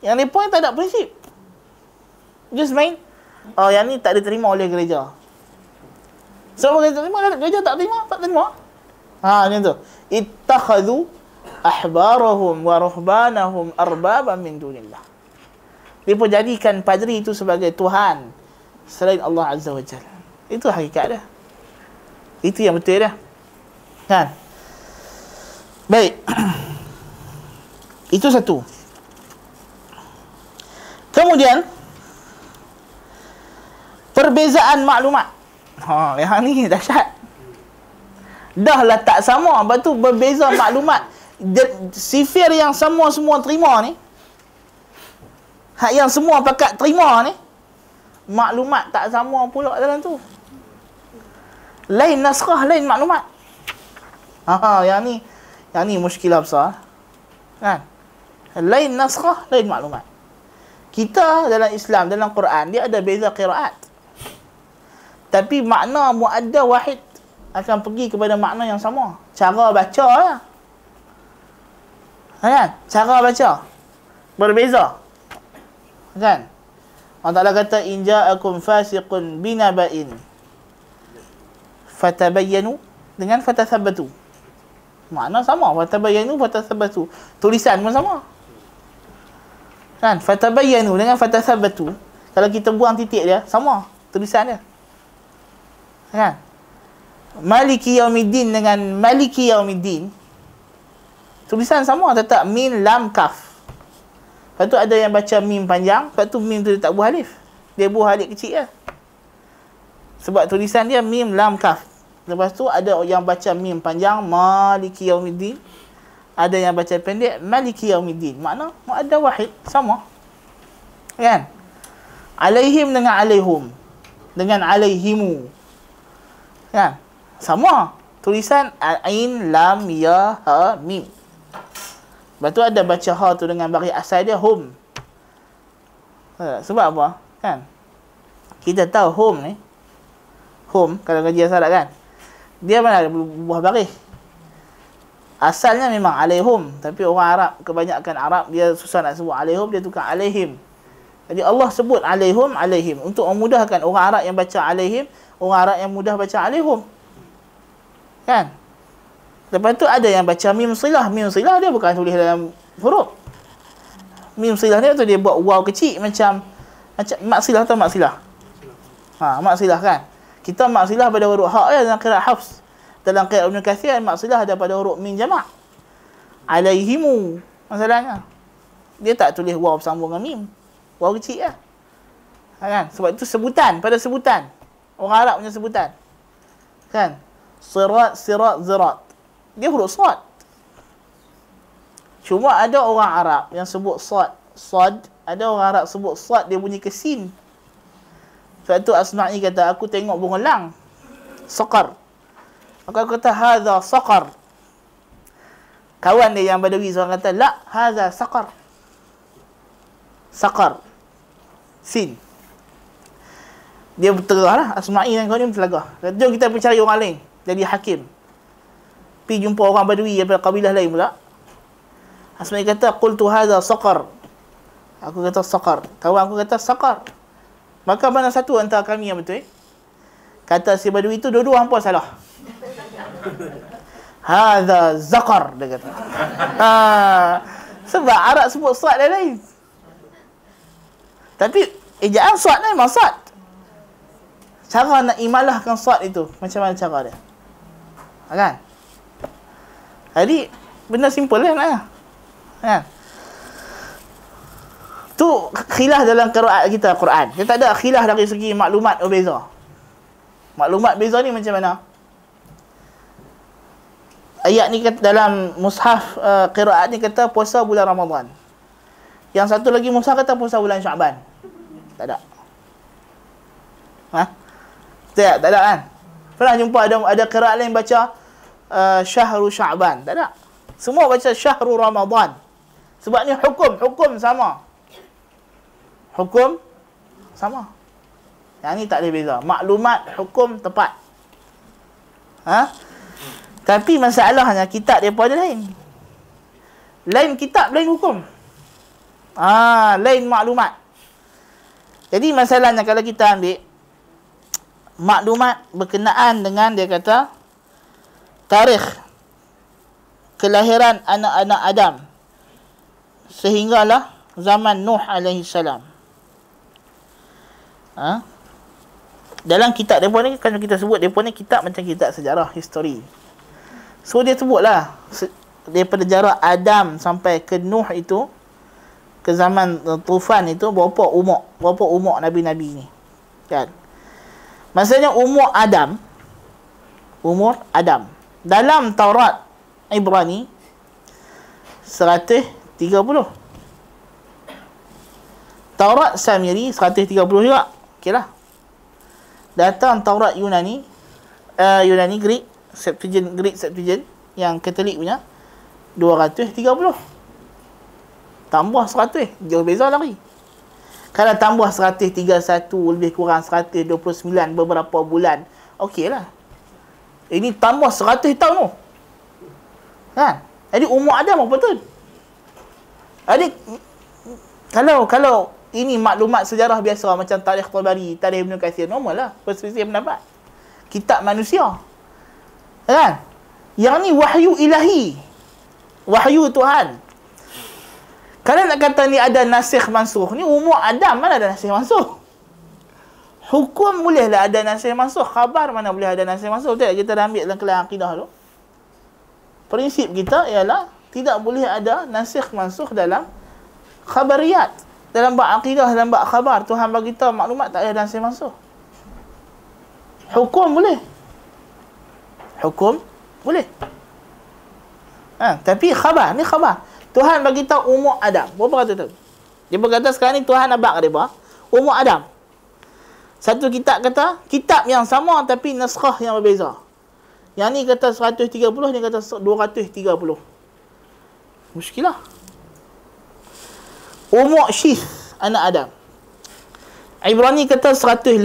Yang ni pun tak ada prinsip. Just main oh, yang ni tak diterima oleh gereja. So, boleh terima, gereja tak terima, tak terima. Ha, macam tu. Ittakhadhu ahbarahum wa ruhbanahum arbaban min dunillah. Mereka jadikan padri itu sebagai Tuhan selain Allah Azza wa Jalla. Itu hakikat dah. Itu yang betul dah. Kan? Baik. Itu satu. Kemudian, perbezaan maklumat. Ha, yang ni dahsyat. Dah lah tak sama, lepas tu berbeza maklumat. Sifir yang semua terima ni, hak yang semua pakat terima ni, maklumat tak sama pula dalam tu. Lain naskah, lain maklumat. Ha, yang ni muskilah besar. Kan? Lain naskah, lain maklumat. Kita dalam Islam, dalam Quran, dia ada beza qiraat. Tapi makna muadda wahid akan pergi kepada makna yang sama. Cara baca lah. Kan? Cara baca berbeza. Kan? Allah Ta'ala kata, In ja'akum fasiqun binaba'in fatabayyanu dengan fatathabatu. Makna sama. Fatabayyanu, fatathabatu. Tulisan pun sama. Kan? Fatabayyanu dengan fatathabatu. Kalau kita buang titik dia, sama tulisan dia. Kan? Maliki yaumiddin dengan maliki yaumiddin, tulisan sama, tetap min lam kaf. Lepas tu ada yang baca mim panjang, lepas tu mim tu dia tak buah alif, dia buah alif kecil lah. Sebab tulisan dia mim lam kaf. Lepas tu ada yang baca mim panjang, maliki yaumiddin. Ada yang baca pendek, maliki yaumiddin. Makna muadda wahid, sama. Kan? Alaihim dengan alaihum, dengan alaihimu. Kan? Sama. Tulisan Ain, Lam, Ya, Ha, Mim. Lepas tu ada baca Ha tu dengan baris asal dia Hum. Sebab apa? Kan? Kita tahu Hum ni, Hum, kalau kerja salah kan, dia mana buah baris. Asalnya memang Alaihum. Tapi orang Arab, kebanyakan Arab, dia susah nak sebut Alaihum, dia tukar Alaihim. Jadi Allah sebut Alaihum, Alaihim untuk memudahkan orang Arab yang baca Alaihim, orang Arab yang mudah baca alaihum. Kan? Lepas tu ada yang baca mim silah. Mim silah dia bukan tulis dalam huruf. Mim silah dia tu dia buat waw kecil macam mak silah atau mak silah. Ha, mak silah kan. Kita mak silah pada huruf ha ya, dalam qiraat hafs. Dalam qiraat Ibn Katsir mak silah ada pada huruf mim jamak. Alaihimu masalahnya. Dia tak tulis waw bersambung dengan mim. Waw kecil lah. Ha, kan? Sebab itu sebutan pada sebutan. Orang Arab punya sebutan. Kan? Sirat, sirat, zirat. Dia huruf sad. Cuma ada orang Arab yang sebut sad. Sad. Ada orang Arab sebut sad, dia bunyi kesin. Sebab tu Asma'i kata, aku tengok bungulang. Saqar. Aku kata, hadha saqar. Kawan dia yang Badawi, seorang kata, la, hadha saqar. Saqar. Sin. Dia berterah lah. Asma'i dan kawan dia berterah. Jom kita mencari orang lain jadi hakim. Pergi jumpa orang Badui daripada kabilah lain pula. Asma'i kata, qultu hadha saqar. Aku kata saqar. Kawan aku kata saqar. Maka mana satu antara kami yang betul? Kata si Badui itu, dua-dua hampa salah. Hadha zaqar, dia kata. Ha, sebab Arab sebut suat lain-lain. Tapi ejaan suat ni memang suat. Cara nak imalahkan suat itu, macam mana cara dia? Kan? Jadi, benda simple kan? Kan? Tu khilaf dalam qiraat kita Quran. Dia tak ada khilaf dari segi maklumat berbeza. Maklumat beza ni macam mana? Ayat ni kata, dalam mushaf qiraat ni kata puasa bulan Ramadan. Yang satu lagi Musa kata puasa bulan Syaban. Tak ada. Hah? Tak ada kan? Pernah jumpa ada qiraat lain baca Syahru Syaban. Tak ada. Semua baca Syahru Ramadan. Sebab ni hukum sama. Hukum sama. Yang ni tak ada beza. Maklumat hukum tepat. Ha? Tapi masalahnya kitab depa ada lain. Lain kitab, lain hukum. Ah, lain maklumat. Jadi masalahnya kalau kita ambil maklumat berkenaan dengan dia kata tarikh kelahiran anak-anak Adam sehinggalah zaman Nuh alaihi salam. Ha? Dalam kitab depa ni kalau kita sebut depa ni kitab macam kitab sejarah, history. So dia sebutlah daripada jarak Adam sampai ke Nuh itu, ke zaman Tufan itu, berapa umur Nabi-Nabi ni, kan? Maksudnya umur Adam dalam Taurat Ibrani 130, Taurat Samiri 130 juga, okeylah. Datang Taurat Yunani Greek, Septuagint yang Katolik punya 230. Tambah 100, jauh beza lagi. Kalau tambah 131, lebih kurang 129 beberapa bulan, okey lah. Ini tambah 100 tahun tu. Kan? Jadi umur Adam berapa tahun? Jadi kalau ini maklumat sejarah biasa macam Tarikh Tabari, Tarikh Ibn Katsir, normal lah. Perselisihan pendapat. Kitab manusia. Kan? Yang ni wahyu ilahi. Wahyu Tuhan. Kalau nak kata ni ada nasikh mansukh, ni umur Adam mana ada nasikh mansukh? Hukum bolehlah ada nasikh mansukh, khabar mana boleh ada nasikh mansukh? Betul tak? Kita dah ambil dalam kelas akidah tu. Prinsip kita ialah tidak boleh ada nasikh mansukh dalam khabariyat. Dalam bab akidah, dalam bab khabar, Tuhan bagi kita maklumat tak ada nasikh mansukh. Hukum boleh. Hukum boleh. Ha, tapi khabar ni khabar. Tuhan bagi tahu umur Adam. Berapa kata tu? Dia berkata sekarang ni Tuhan abang dia. Umur Adam. Satu kitab kata, kitab yang sama tapi naskah yang berbeza. Yang ni kata 130, ni kata 230. Muskilah. Umur Syith, anak Adam. Ibrani kata 105.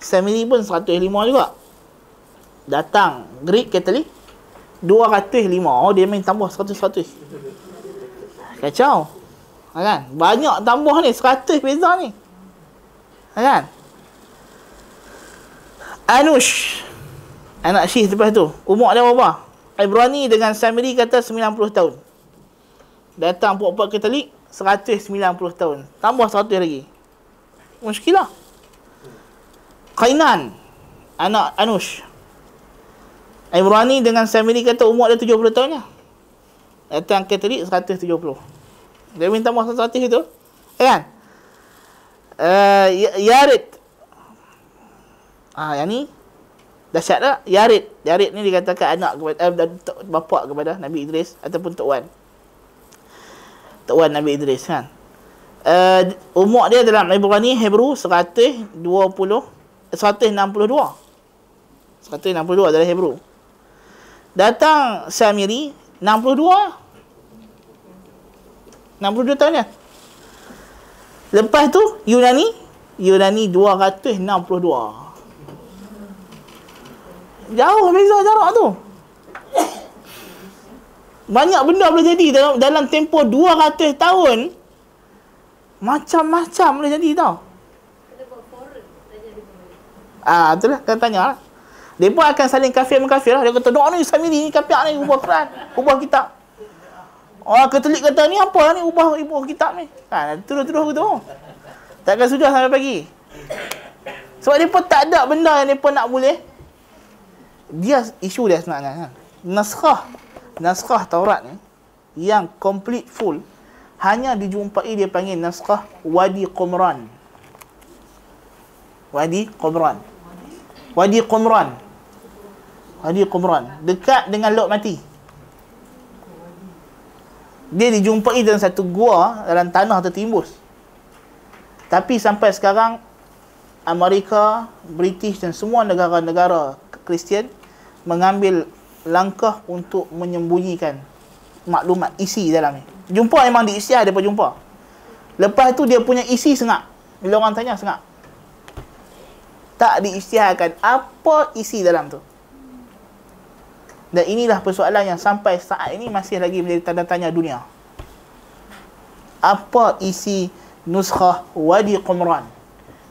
Samiri pun 105 juga. Datang Greek Katolik 205. Oh, dia main tambah 100. Kacau. Kan? Banyak tambah ni. 100 beza ni. Kan? Anush. Anak Syih lepas tu. Umur dia berapa? Ibrani dengan Samiri kata 90 tahun. Datang puak-puak Katolik 190 tahun. Tambah 100 lagi. Muskilah. Qainan. Anak Anush. Ibrani dengan Samiri kata umur dia 70 tahun je. Datang Katolik 170. Dia minta tambah 100 itu. Kan? Yarid. Ah, yang ni dahsyat tak? Yarid. Yarid ni dikatakan anak kepada bapa kepada Nabi Idris ataupun Tok Wan. Tok Wan Nabi Idris kan. Umur dia dalam Ibrani Hebrew 162 dalam Hebrew. Datang Samiri 62 tahun dia. Lepas tu Yunani 262. Jauh beza jarak tu. Banyak benda boleh jadi dalam tempoh 200 tahun. Macam-macam boleh jadi tau. Ah, itulah kena tanyalah. Depa akan saling kafir-mengkafir lah. Dia kata, doa ni Samiri ni kafir ni, ubah Quran, ubah kitab. Orang Katolik kata, ni apa ni, ubah kitab ni. Ha, terus-terus gitu. Takkan sudah sampai pagi. Sebab depa tak ada benda yang depa nak boleh. Dia isu dia sebenarnya. Naskah Taurat ni yang complete full hanya dijumpai, dia panggil naskah Wadi Qumran dekat dengan Laut Mati. Dia dijumpai dalam satu gua, dalam tanah tertimbus. Tapi sampai sekarang Amerika, British dan semua negara-negara Kristian mengambil langkah untuk menyembunyikan maklumat isi dalam ni. Jumpa memang di Isyah dia jumpa. Lepas tu dia punya isi sengak. Bila orang tanya sengak. Tak diisytiharkan apa isi dalam tu. Dan inilah persoalan yang sampai saat ini masih lagi menjadi tanda tanya dunia. Apa isi nuskhah Wadi Qumran?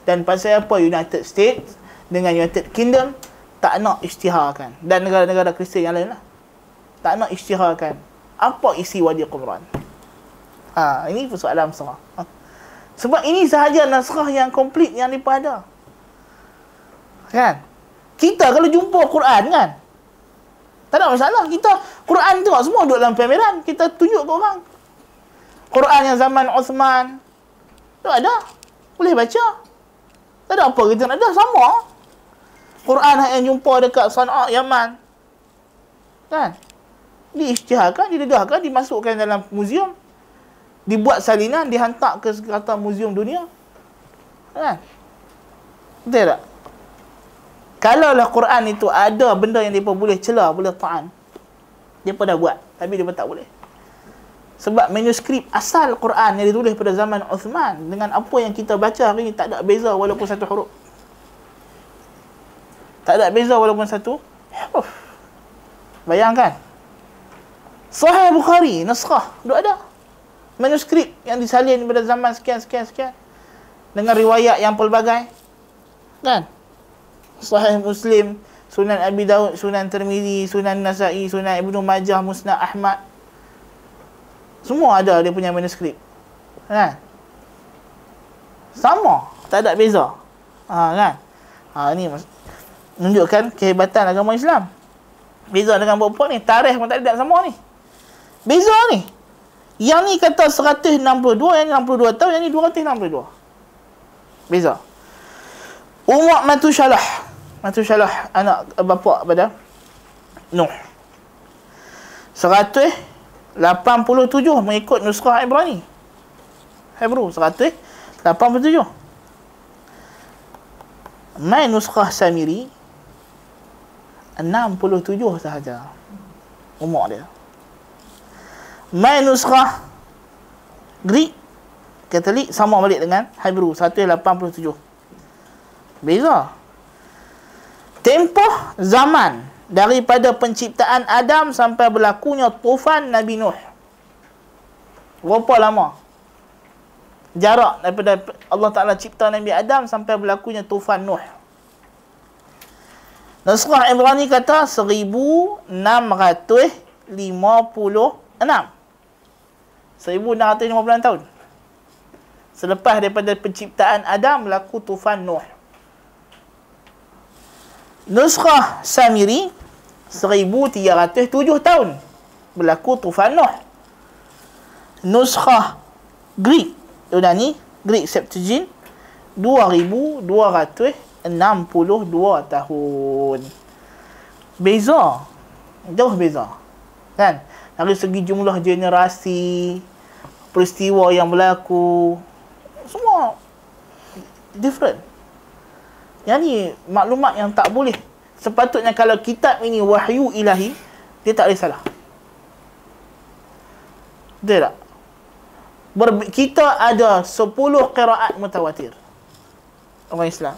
Dan pasal apa United States dengan United Kingdom tak nak isytiharkan? Dan negara-negara Kristian yang lain lah tak nak isytiharkan apa isi Wadi Qumran. Ini persoalan besar. Sebab ini sahaja naskah yang komplit yang dipada. Kan? Kita kalau jumpa Quran kan, tak ada masalah. Kita Quran tu semua duduk dalam pameran. Kita tunjuk ke orang. Quran yang zaman Uthman tu ada. Boleh baca. Tak ada apa kita nak ada. Sama. Quran yang jumpa dekat Sana'a, Yaman. Kan? Diisytiharkan, didedahkan, dimasukkan dalam museum. Dibuat salinan, dihantar ke sekretariat museum dunia. Kan? Betul tak? Kalaulah Quran itu ada benda yang mereka boleh celah, boleh ta'an, mereka dah buat. Tapi mereka tak boleh. Sebab manuskrip asal Quran yang ditulis pada zaman Uthman dengan apa yang kita baca hari ini tak ada beza walaupun satu huruf. Tak ada beza walaupun satu huruf. Bayangkan. Sahih Bukhari, naskah, duk ada. Manuskrip yang disalin pada zaman sekian-sekian-sekian dengan riwayat yang pelbagai. Kan? Sahih Muslim, Sunan Abi Daud, Sunan Tirmizi, Sunan Nasa'i, Sunan Ibnu Majah, Musnad Ahmad. Semua ada dia punya manuskrip. Kan? Sama, tak ada beza. Kan? Ini menunjukkan kehebatan agama Islam. Beza dengan buat-buat ni, tarikh pun tak ada sama ni. Beza ni. Yang ni kata 162, yang ni 62 tahun, yang ni 262. Beza. Umar Matushalah anak bapa pada Nuh 187 mengikut nuskhah Ibrani Hebrew 187. Mai nuskhah Samiri 67 sahaja umur dia. Mai nuskhah Greek Katolik sama balik dengan Hebrew 187. Beza. Tempoh zaman daripada penciptaan Adam sampai berlakunya tufan Nabi Nuh. Berapa lama? Jarak daripada Allah Ta'ala cipta Nabi Adam sampai berlakunya tufan Nuh. Naskah Ibrani kata 1656 tahun. Selepas daripada penciptaan Adam berlaku tufan Nuh. Nuskhah Samiri 1307 tahun berlaku tufan Nuh. Nuskhah Greek Yunani Greek Septuagint 2262 tahun. Beza. Jauh beza. Kan? Dari segi jumlah generasi, peristiwa yang berlaku, semua different. Yang ni maklumat yang tak boleh. Sepatutnya kalau kitab ini wahyu ilahi, dia tak boleh salah. Betul tak? Kita ada 10 qiraat mutawatir orang Islam.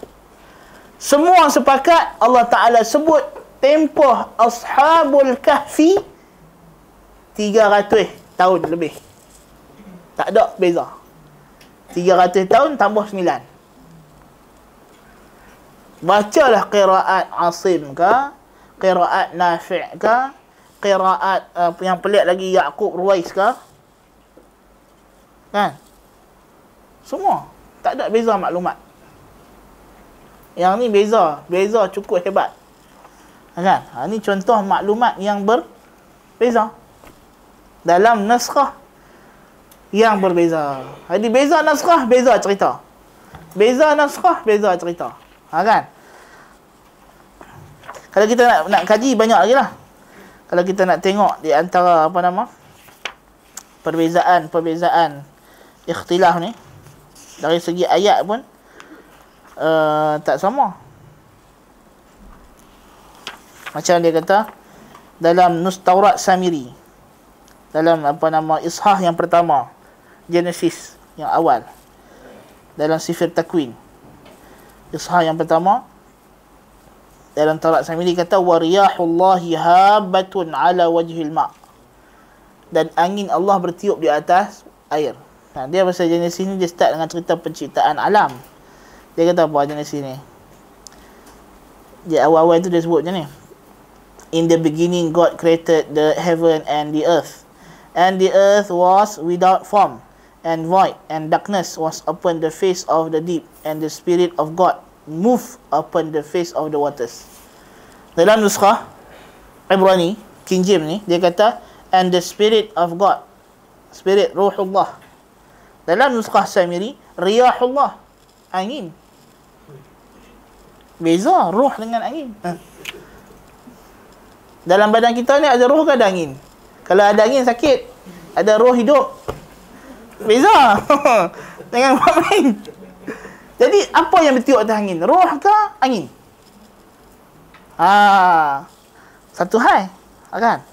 Semua sepakat Allah Ta'ala sebut tempoh Ashabul Kahfi 300 tahun lebih. Tak ada beza. 300 tahun tambah 9. Bacalah qiraat Asim ke, qiraat Nafi' ke, qiraat yang pelik lagi Yaqub Ruwais ke. Kan? Semua tak ada beza maklumat. Yang ni beza cukup hebat. Kan? Ini contoh maklumat yang berbeza dalam naskah yang berbeza. Jadi beza naskah, beza cerita. Beza naskah, beza cerita. Kan? Kalau kita nak kaji banyak lagi lah. Kalau kita nak tengok di antara perbezaan ikhtilaf ni dari segi ayat pun tak sama. Macam dia kata dalam Nus Taurat Samiri, dalam Ishah yang pertama, Genesis yang awal, dalam Sifir Takwin, Ishah yang pertama, dalam Taurat Samiri kata wariyahullahi habatun ala wajhil ma', dan angin Allah bertiup di atas air. Nah, dia pasal Genesis ni dia start dengan cerita penciptaan alam. Dia kata apa Genesis ni? Dia awal-awal tu dia sebut macam ni. In the beginning God created the heaven and the earth. And the earth was without form and void, and darkness was upon the face of the deep, and the Spirit of God moved upon the face of the waters. Dalam nuskah Ibrani, King James ni, dia kata and the Spirit of God, Spirit Ruhullah. Dalam nuskah Samiri, Riyahullah, angin. Beza ruh dengan angin. Dalam badan kita ni ada roh ke ada angin? Kalau ada angin sakit, ada roh hidup. Beza. Dengan main. Jadi apa yang bertiup atas angin? Roh ke angin? Ah. Satu hal. Kan?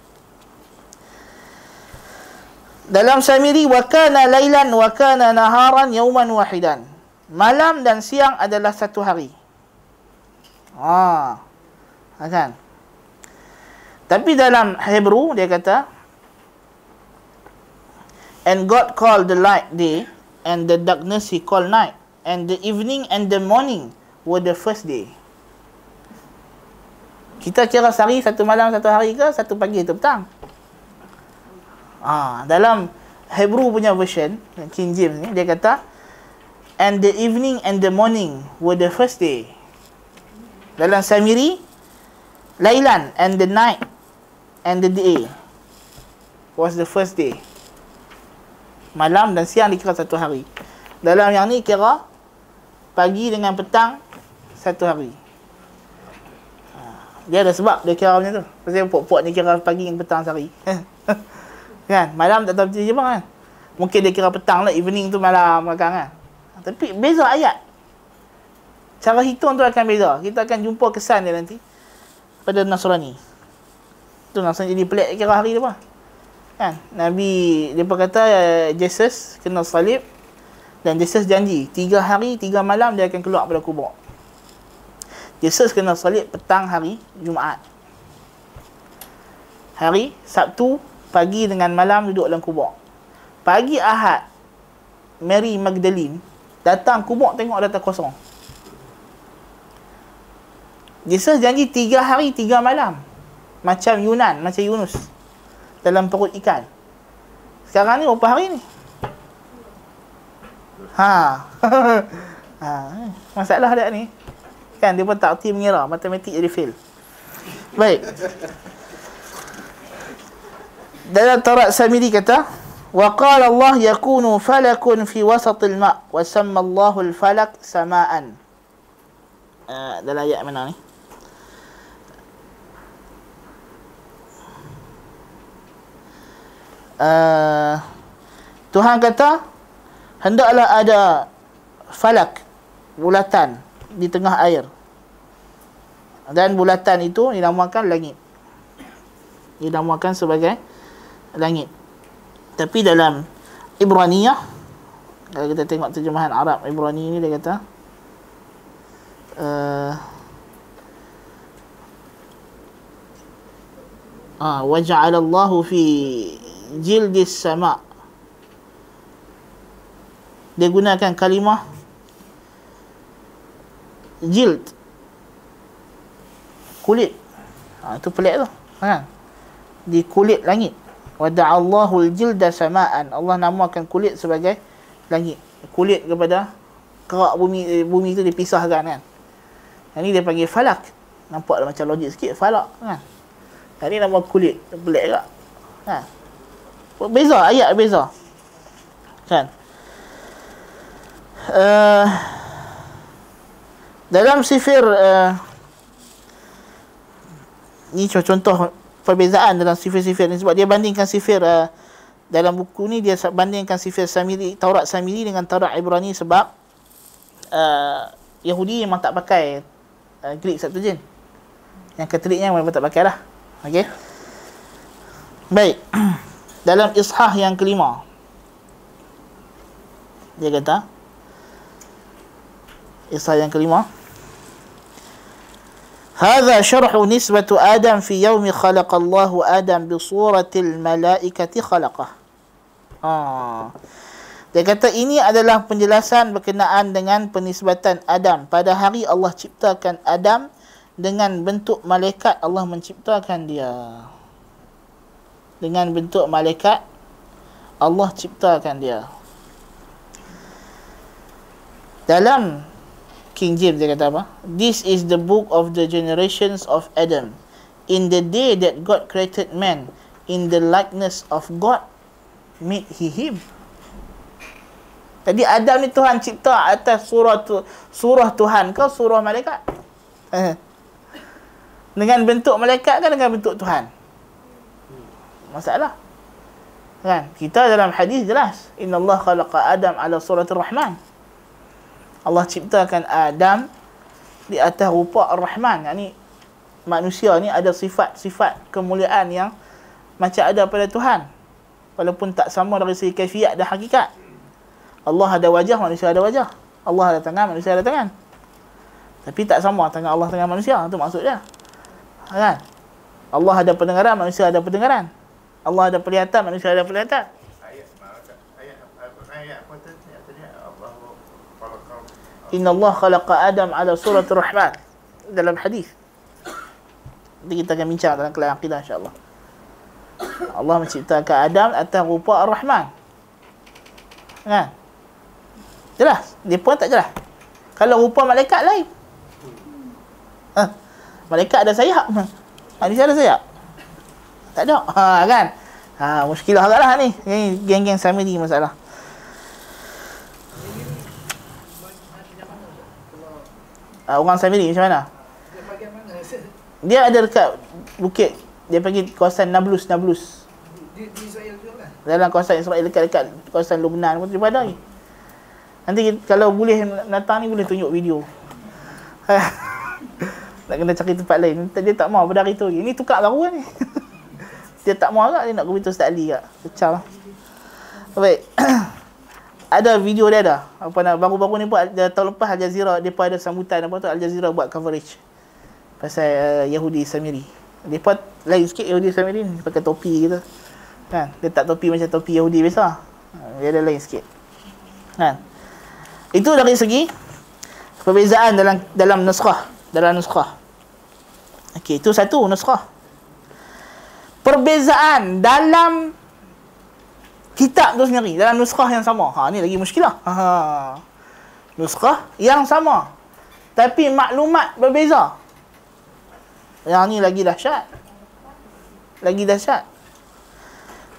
Dalam Samiri wa kana lailan wa kana naharan yauman wahidan. Malam dan siang adalah satu hari. Ah. Kan? Tapi dalam Hebrew dia kata and God called the light day, and the darkness he called night, and the evening and the morning were the first day. Kita kira sehari satu malam satu hari ke satu pagi satu petang? Ah, dalam Hebrew punya version King James ni dia kata and the evening and the morning were the first day. Dalam Samiri lailan and the night and the day was the first day. Malam dan siang dikira satu hari. Dalam yang ni kira pagi dengan petang satu hari. Dia ada sebab dia kira macam tu. Pasal pokok-pokok ni kira pagi dengan petang sehari. Kan? Malam tak tahu macam je bang kan. Mungkin dia kira petang lah, evening tu malam kan. Tapi beza ayat. Cara hitung tu akan beza. Kita akan jumpa kesan dia nanti pada Nasrani. Tu Nasrani jadi pelik kira hari tu apa. Kan? Nabi depa kata Jesus kena salib, dan Jesus janji 3 hari 3 malam dia akan keluar pada kubur. Jesus kena salib petang hari Jumaat. Hari Sabtu pagi dengan malam duduk dalam kubur. Pagi Ahad Mary Magdalene datang kubur tengok data kosong. Yesus janji 3 hari 3 malam. Macam Yunan, macam Yunus dalam perut ikan. Sekarang ni berapa hari ni? Masalah dia ni. Kan dia pun tak erti mengira, matematik jadi fail. Baik. Dalam Taurat Samiri kata wa qala Allah yakunu falakun fi wasatil ma' wa samma Allahul falak sama'an. Dalam ayat mana ni? Tuhan kata hendaklah ada falak, bulatan di tengah air, dan bulatan itu dinamakan langit, dinamakan sebagai langit. Tapi dalam Ibraniyah, kalau kita tengok terjemahan Arab Ibrani ni, dia kata waja'alallahu fi jildis sama'. Dia gunakan kalimah jild, kulit. Itu pelik tu kan? Di kulit langit. Wada'allahu al-jilda sama'an. Allah namakan kulit sebagai langit. Kulit kepada kerak bumi, bumi tu dipisahkan kan. Yang ni dia panggil falak. Nampak macam logik sikit falak kan. Yang ni nama kulit. Pelik tak kan? Beza, ayat beza kan. Dalam sifir ni contoh perbezaan dalam sifir-sifir ni, sebab dia bandingkan sifir Dalam buku ni dia bandingkan sifir Samiri, Taurat Samiri dengan Taurat Ibrani, sebab Yahudi memang tak pakai Greek Septuagint. Yang Katoliknya memang tak pakai lah. Okey. Baik. Dalam Ishah yang kelima, dia kata, Ishah yang kelima, هذا شرح نسبة آدم في يوم خلق الله آدم بصورة الملائكة خلقه. Dia kata ini adalah penjelasan berkenaan dengan penisbatan Adam. Pada hari Allah ciptakan Adam dengan bentuk malaikat Allah menciptakan dia. Dengan bentuk malaikat Allah ciptakan dia. Dalam King James dia kata apa? This is the book of the generations of Adam. In the day that God created man, in the likeness of God made he him. Tadi Adam ni Tuhan cipta atas surah Tuhan ke surah malaikat? Dengan bentuk malaikat kan dengan bentuk Tuhan? Masalah. Kan? Kita dalam hadis jelas, Inna Allah khalaqa Adam ala suratul Rahman. Allah ciptakan Adam di atas rupa Ar-Rahman. Ini manusia ni ada sifat-sifat kemuliaan yang macam ada pada Tuhan, walaupun tak sama dari segi kaifiat dan hakikat. Allah ada wajah, manusia ada wajah. Allah ada tangan, manusia ada tangan. Tapi tak sama tangan Allah tangan manusia, itu maksudnya. Kan? Allah ada pendengaran, manusia ada pendengaran. Allah ada penglihatan, manusia ada penglihatan. Inna Allah khalaqa Adam ala suratul Rahman. Dalam hadis. Nanti kita akan bincang dalam kelas akidah insya-Allah. Allah menciptakan Adam atas rupa Ar-Rahman. Kan? Jelas? Dia pun tak jelas. Kalau rupa malaikat lain. Malaikat ada sayap. Manusia ada sayap? Tak ada. Kan? Muskilah agaklah ni. Geng-geng Samiri masalah. Orang Samiri macam mana? Dia ada dekat bukit. Dia pergi kawasan Nablus. Di Israel juga kan? Dalam kawasan Israel, dekat kawasan Lubnan pun dia ada lagi. Nanti kalau boleh datang ni boleh tunjuk video. Nak kena cari tempat lain. Dia tak mau pada hari tu lagi. Ni tukar baru kan ni. Dia tak mau agak. Dia nak beritahu Ustaz Ali agak. Kecau lah. Baik. Ada video dia ada. Baru-baru ni pun tahun lepas Al Jazeera depa ada sambutan Al Jazeera buat coverage pasal Yahudi Samiri. Depa lain sikit Yahudi Samiri ni pakai topi gitu. Kan? Dia tak topi macam topi Yahudi biasa. Dia ada lain sikit. Kan? Itu dari segi perbezaan dalam nuskhah, dalam nuskhah. Okey, itu satu nuskhah. Perbezaan dalam kitab tu sendiri, dalam nuskah yang sama. Ni lagi muskilah. Nuskah yang sama tapi maklumat berbeza. Yang ni lagi dahsyat. Lagi dahsyat.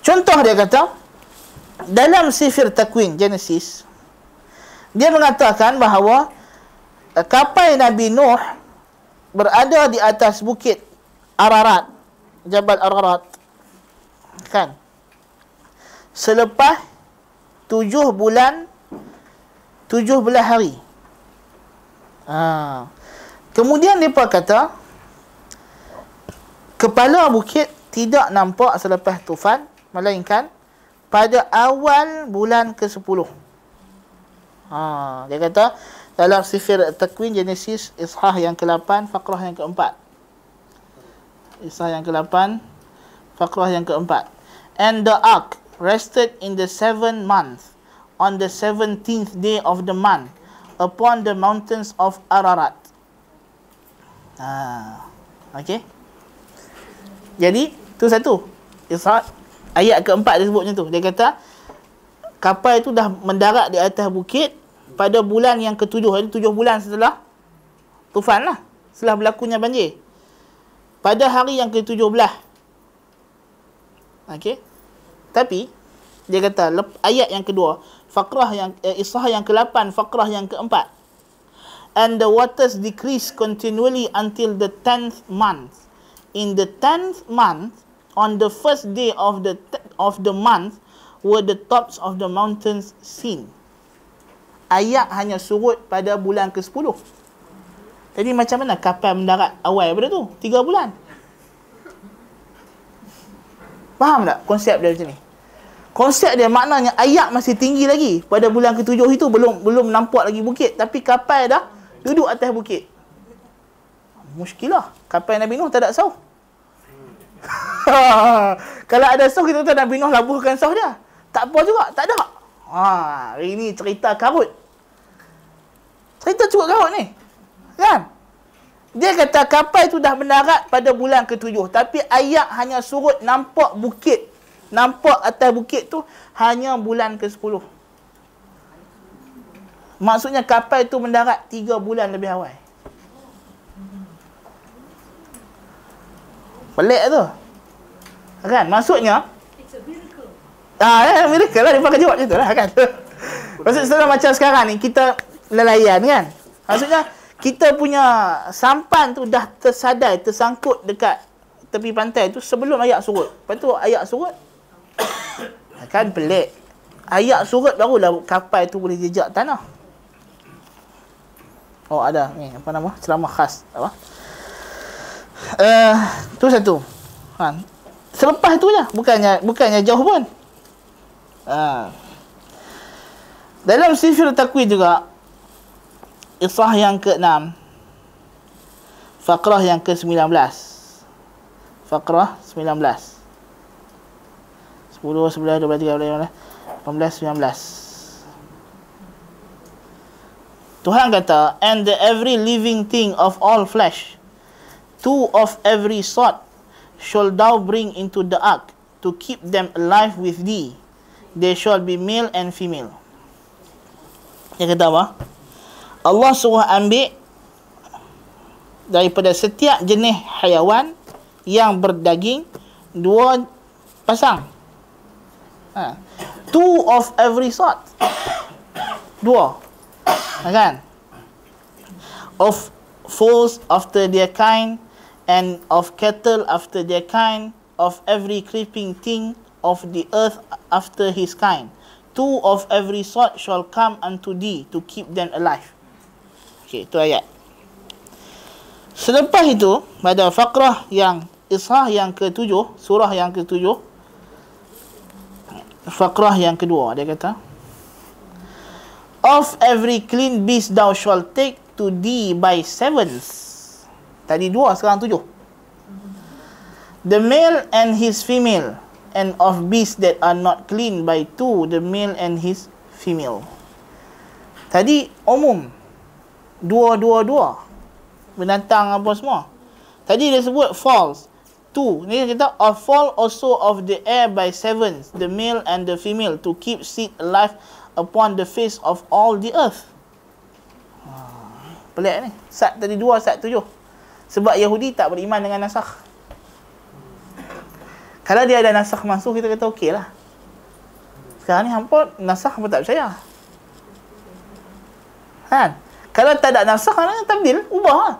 Contoh dia kata, dalam sifir takwin Genesis, dia mengatakan bahawa kapai Nabi Nuh berada di atas bukit Ararat, Jabal Ararat. Kan? Selepas 7 bulan 17 hari. Kemudian mereka kata kepala bukit tidak nampak selepas tufan, melainkan pada awal bulan ke-10. Dia kata dalam sifir takwin Genesis, Ishah yang ke-8, Faqrah yang ke-4. Ishah yang ke-8, Faqrah yang ke-4. And the ark rested in the 7th month, on the 17th day of the month, upon the mountains of Ararat. Okey. Jadi, tu satu. Israel, ayat ke-4 dia sebut macam tu. Dia kata, kapal itu dah mendarat di atas bukit pada bulan yang ke-7. Jadi, 7 bulan setelah tufan lah. Setelah berlakunya banjir. Pada hari yang ke-17. Okey. Tapi dia kata ayat yang kedua, Faqrah yang Ishah yang ke-8, Faqrah yang ke-4. And the waters decreased continually until the 10th month. In the 10th month, on the first day of the month, were the tops of the mountains seen. Ayak hanya surut pada bulan ke-10. Jadi macam mana kapal mendarat awal daripada tu? 3 bulan. Faham tak konsep dia macam ni? Konsep dia maknanya ayak masih tinggi lagi. Pada bulan ke-7 itu belum nampak lagi bukit, tapi kapal dah duduk atas bukit. Muskilah. Kapal Nabi Nuh tak ada sauh. Kalau ada sauh, kita tahu Nabi Nuh labuhkan sauh dia. Tak apa juga, tak ada. Hari ni cerita karut. Cerita cukup karut ni, kan? Dia kata kapal itu dah mendarat pada bulan ke-7, tapi ayak hanya surut nampak bukit, nampak atas bukit tu hanya bulan ke-10. Maksudnya kapal itu mendarat 3 bulan lebih awal. Pelik tu, kan? Maksudnya miracle lah. Dia pakai jawab macam tu lah, kan? Maksudnya macam sekarang ni kita lelayan, kan? Maksudnya kita punya sampan tu dah tersadai, tersangkut dekat tepi pantai tu sebelum ayak surut. Lepas tu ayak surut, kan? Pelik. Ayak surut barulah kapal tu boleh jejak tanah. Oh, ada ni apa nama, ceramah khas apa. Tu satu. Selepas tu je, bukannya jauh pun. Dalam Sifir Taqwi juga, Isah yang ke-6, Faqrah yang ke-19. Faqrah 19. 10, 11, 12, 13, 18, 19. Tuhan kata, "And the every living thing of all flesh, two of every sort, shall thou bring into the ark, to keep them alive with thee. They shall be male and female." Dia kata apa? Allah suruh ambil daripada setiap jenis hayawan yang berdaging 2 pasang. Two of every sort. 2. Kan? Of fowls after their kind, and of cattle after their kind, of every creeping thing of the earth after his kind. Two of every sort shall come unto thee, to keep them alive. Okay, itu ayat. Selepas itu, pada faqrah yang Isah yang ke-7, surah yang ke-7, faqrah yang kedua, dia kata, "Of every clean beast thou shalt take to thee by sevens." Tadi 2, sekarang 7. "The male and his female, and of beasts that are not clean by 2, the male and his female." Tadi umum, 2, 2, 2, binatang apa semua. Tadi dia sebut falls, 2. Ni kita "of fall also of the air by 7, the male and the female, to keep seed alive upon the face of all the earth." Pelik ni. Sat tadi 2, sat 7. Sebab Yahudi tak beriman dengan nasakh. Kalau dia ada nasakh mansuh, kita kata okey lah. Sekarang ni hampa nasakh pun tak percaya, kan? Kalau tak ada nasakh, maknanya tabdil, ubah lah.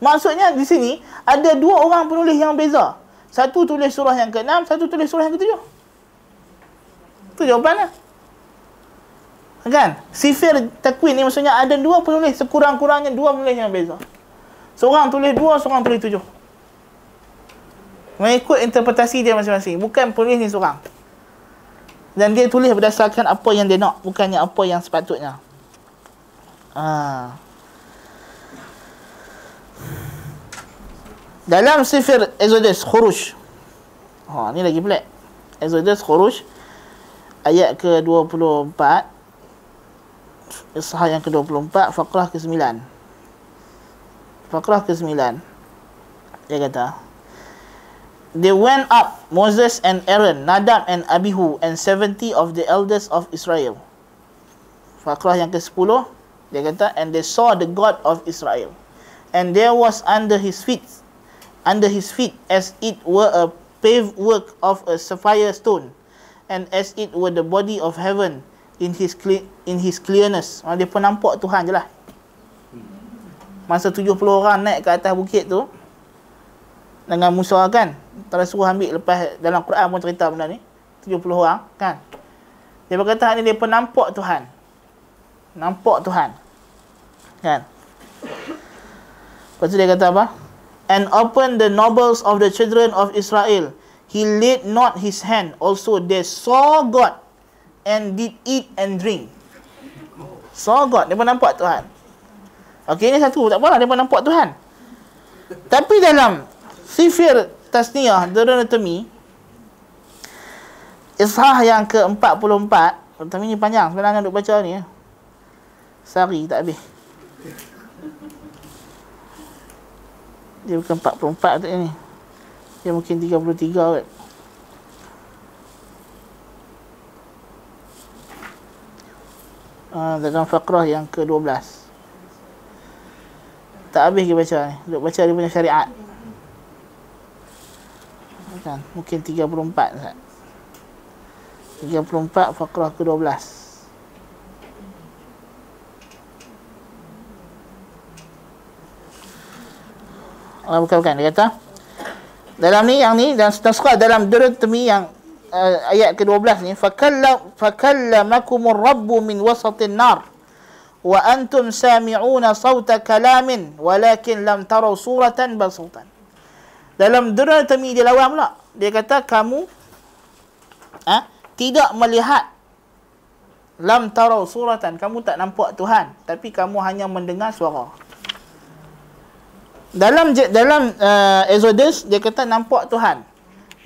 Maksudnya di sini ada 2 orang penulis yang beza. Satu tulis surah yang ke-6, satu tulis surah yang ke-7. Itu jawapannya, kan? Sifir Takwin ni maksudnya ada 2 penulis, sekurang-kurangnya 2 penulis yang beza. Seorang tulis 2, seorang tulis 7. Mengikut interpretasi dia masing-masing. Bukan penulis ni seorang. Dan dia tulis berdasarkan apa yang dia nak, bukannya apa yang sepatutnya. Dalam sifir Exodus, Khuruj. Ni lagi pelik. Exodus, Khuruj. Ayat ke-24. Isha yang ke-24. Faqrah ke-9. Faqrah ke-9. Dia kata, "They went up, Moses and Aaron, Nadab and Abihu, and 70 of the elders of Israel." Faqrah yang ke-10. Dia kata, "And they saw the God of Israel, and there was under his feet, as it were a paved work of a sapphire stone, and as it were the body of heaven in his clearness." Dia pun nampak Tuhan je lah. Masa 70 orang naik ke atas bukit tu dengan Musa, kan? Terus suruh ambil, lepas dalam Quran pun cerita benda ni. 70 orang, kan? Dia berkata hal ini dia pun nampak Tuhan. Nampak Tuhan. Kan? Lepas tu dia kata apa? And open the nobles of the children of Israel. He laid not his hand. Also they saw God and did eat and drink. Saw God. Dia pun nampak Tuhan. Okey, ini satu. Tak apalah. Dia pun nampak Tuhan. Tapi dalam Sifir Tasniyah Deuteronomy Ishah yang ke-44, tapi ni panjang, sebenarnya duk baca ni sehari tak habis. Dia bukan 44 tak ni. Dia mungkin 33 kot. Dalam faqrah yang ke-12. Tak habis dia baca ni. Duk baca dia punya syariat. Bukan, mungkin 34 tak. 34 faqrah ke-12. Oh, bukan, dia kata dalam ni, yang ni dan seterusnya dalam Deuteronomy yang ayat ke-12 ni, fakallamakumur rabbu min wasatin nar wa antum sami'una sawta kalamin walakin lam taraw suratan bal sultan. Dalam Deuteronomy dia lawan pula. Dia kata kamu tidak melihat, lam tarau suratan, kamu tak nampak Tuhan, tapi kamu hanya mendengar suara. Dalam Exodus dia kata nampak Tuhan.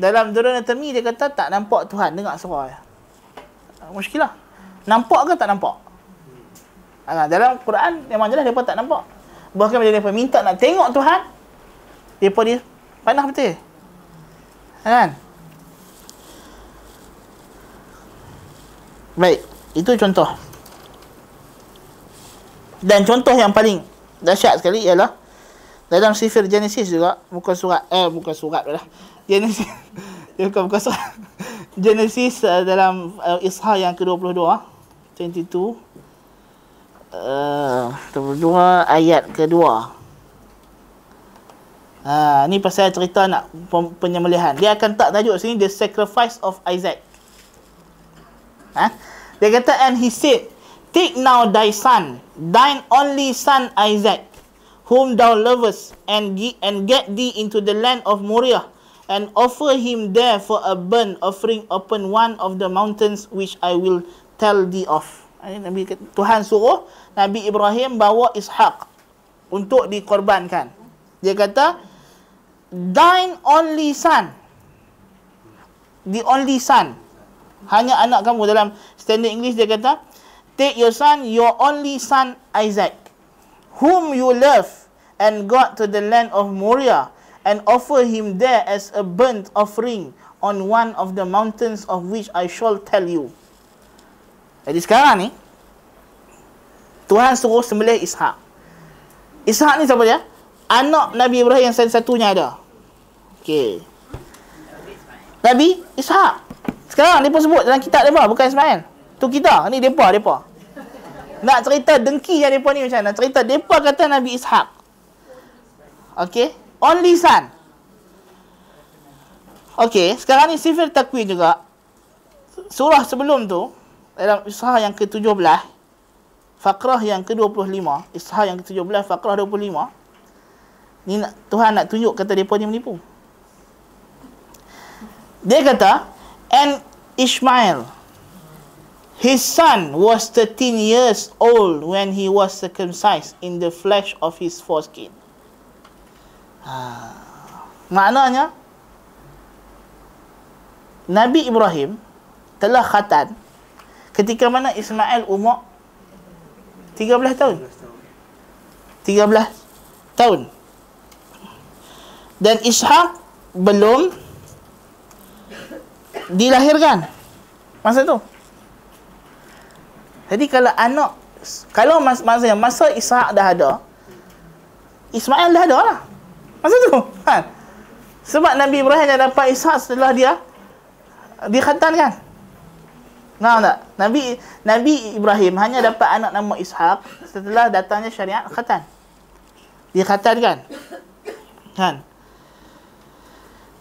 Dalam Deuteronomy dia kata tak nampak Tuhan, dengar suara. Muskilah. Nampak ke tak nampak? Dalam Quran memang jelas depa tak nampak. Bahkan bila depa minta nak tengok Tuhan, depa dia panah betul. Kan? Baik, itu contoh. Dan contoh yang paling dahsyat sekali ialah dalam sifir Genesis juga, Genesis bukan surat. Genesis dalam Ishah yang ke-22, 22 ayat kedua. Ni pasal cerita nak penyembelihan. Dia akan tak tajuk sini, the sacrifice of Isaac. Dia kata, and he said, take now thy son, thine only son Isaac, whom thou lovest, and get thee into the land of Moriah, and offer him there for a burnt offering upon one of the mountains which I will tell thee of. Nabi, Tuhan suruh Nabi Ibrahim bawa Ishaq untuk dikorbankan. Dia kata, thine only son, the only son, hanya anak kamu. Dalam standard English dia kata, take your son, your only son Isaac, whom you love, and go to the land of Moriah, and offer him there as a burnt offering on one of the mountains of which I shall tell you. Jadi sekarang ni Tuhan suruh sembelih Ishak. Ishak ni siapa dia? Anak Nabi Ibrahim yang satu-satunya ada. Okey, Nabi Ishak. Sekarang dia pun sebut dalam kitab mereka, bukan Ismail. Tu kita, ni mereka. Nak cerita dengki yang mereka ni macam mana? Cerita mereka kata Nabi Ishaq. Okey, only son. Okey, sekarang ni Sifir Takwin juga. Surah sebelum tu, dalam Ishah yang ke-17, faqrah yang ke-25, Ishah yang ke-17, faqrah 25. Ni Tuhan nak tunjuk kata mereka ni menipu. Dia kata, and Ishmael, his son, was 13 years old when he was circumcised in the flesh of his foreskin. Maknanya, Nabi Ibrahim telah khatan ketika mana Ismail umur 13 tahun. Dan Ishaq belum dilahirkan masa tu. Jadi kalau anak, kalau masa Ishak dah ada, Ismail dah ada lah masa tu, kan? Sebab Nabi Ibrahim dah dapat Ishak setelah dia dikhatankan. Faham tak? Nabi Ibrahim hanya dapat anak nama Ishak setelah datangnya syariat khatan, dikhatankan, kan?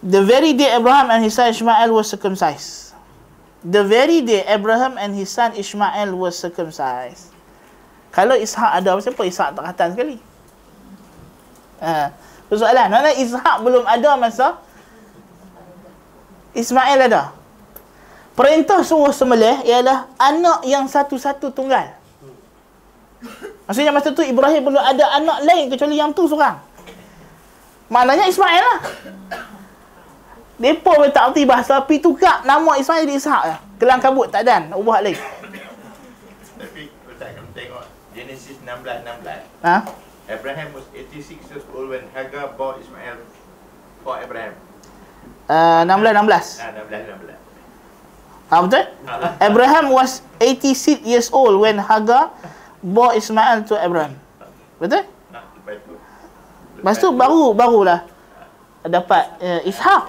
The very day Abraham and his son Ishmael was circumcised. the very day Abraham and his son Ishmael was circumcised. Kalau Ishak ada, kenapa Ishak tak khatan sekali? Persoalan, mana Ishak belum ada masa Ismail ada. Perintah suruh sembelih ialah anak yang satu-satu tunggal. Maksudnya masa tu Ibrahim belum ada anak lain kecuali yang tu seorang. Maknanya Ismail lah. Mereka pun tak erti bahasa, tapi tukar nama Ismail jadi Ishak lah. Kelang kabut tak dan, ubah lagi. Tapi, Ustaz, kamu tengok Genesis 16:16. Ha? Abraham was 86 years old when Hagar bore Ismail for Abraham. 16. Ha, betul? Abraham was 86 years old when Hagar bore Ismail to Abraham. Betul? Lepas tu barulah dapat Ishak.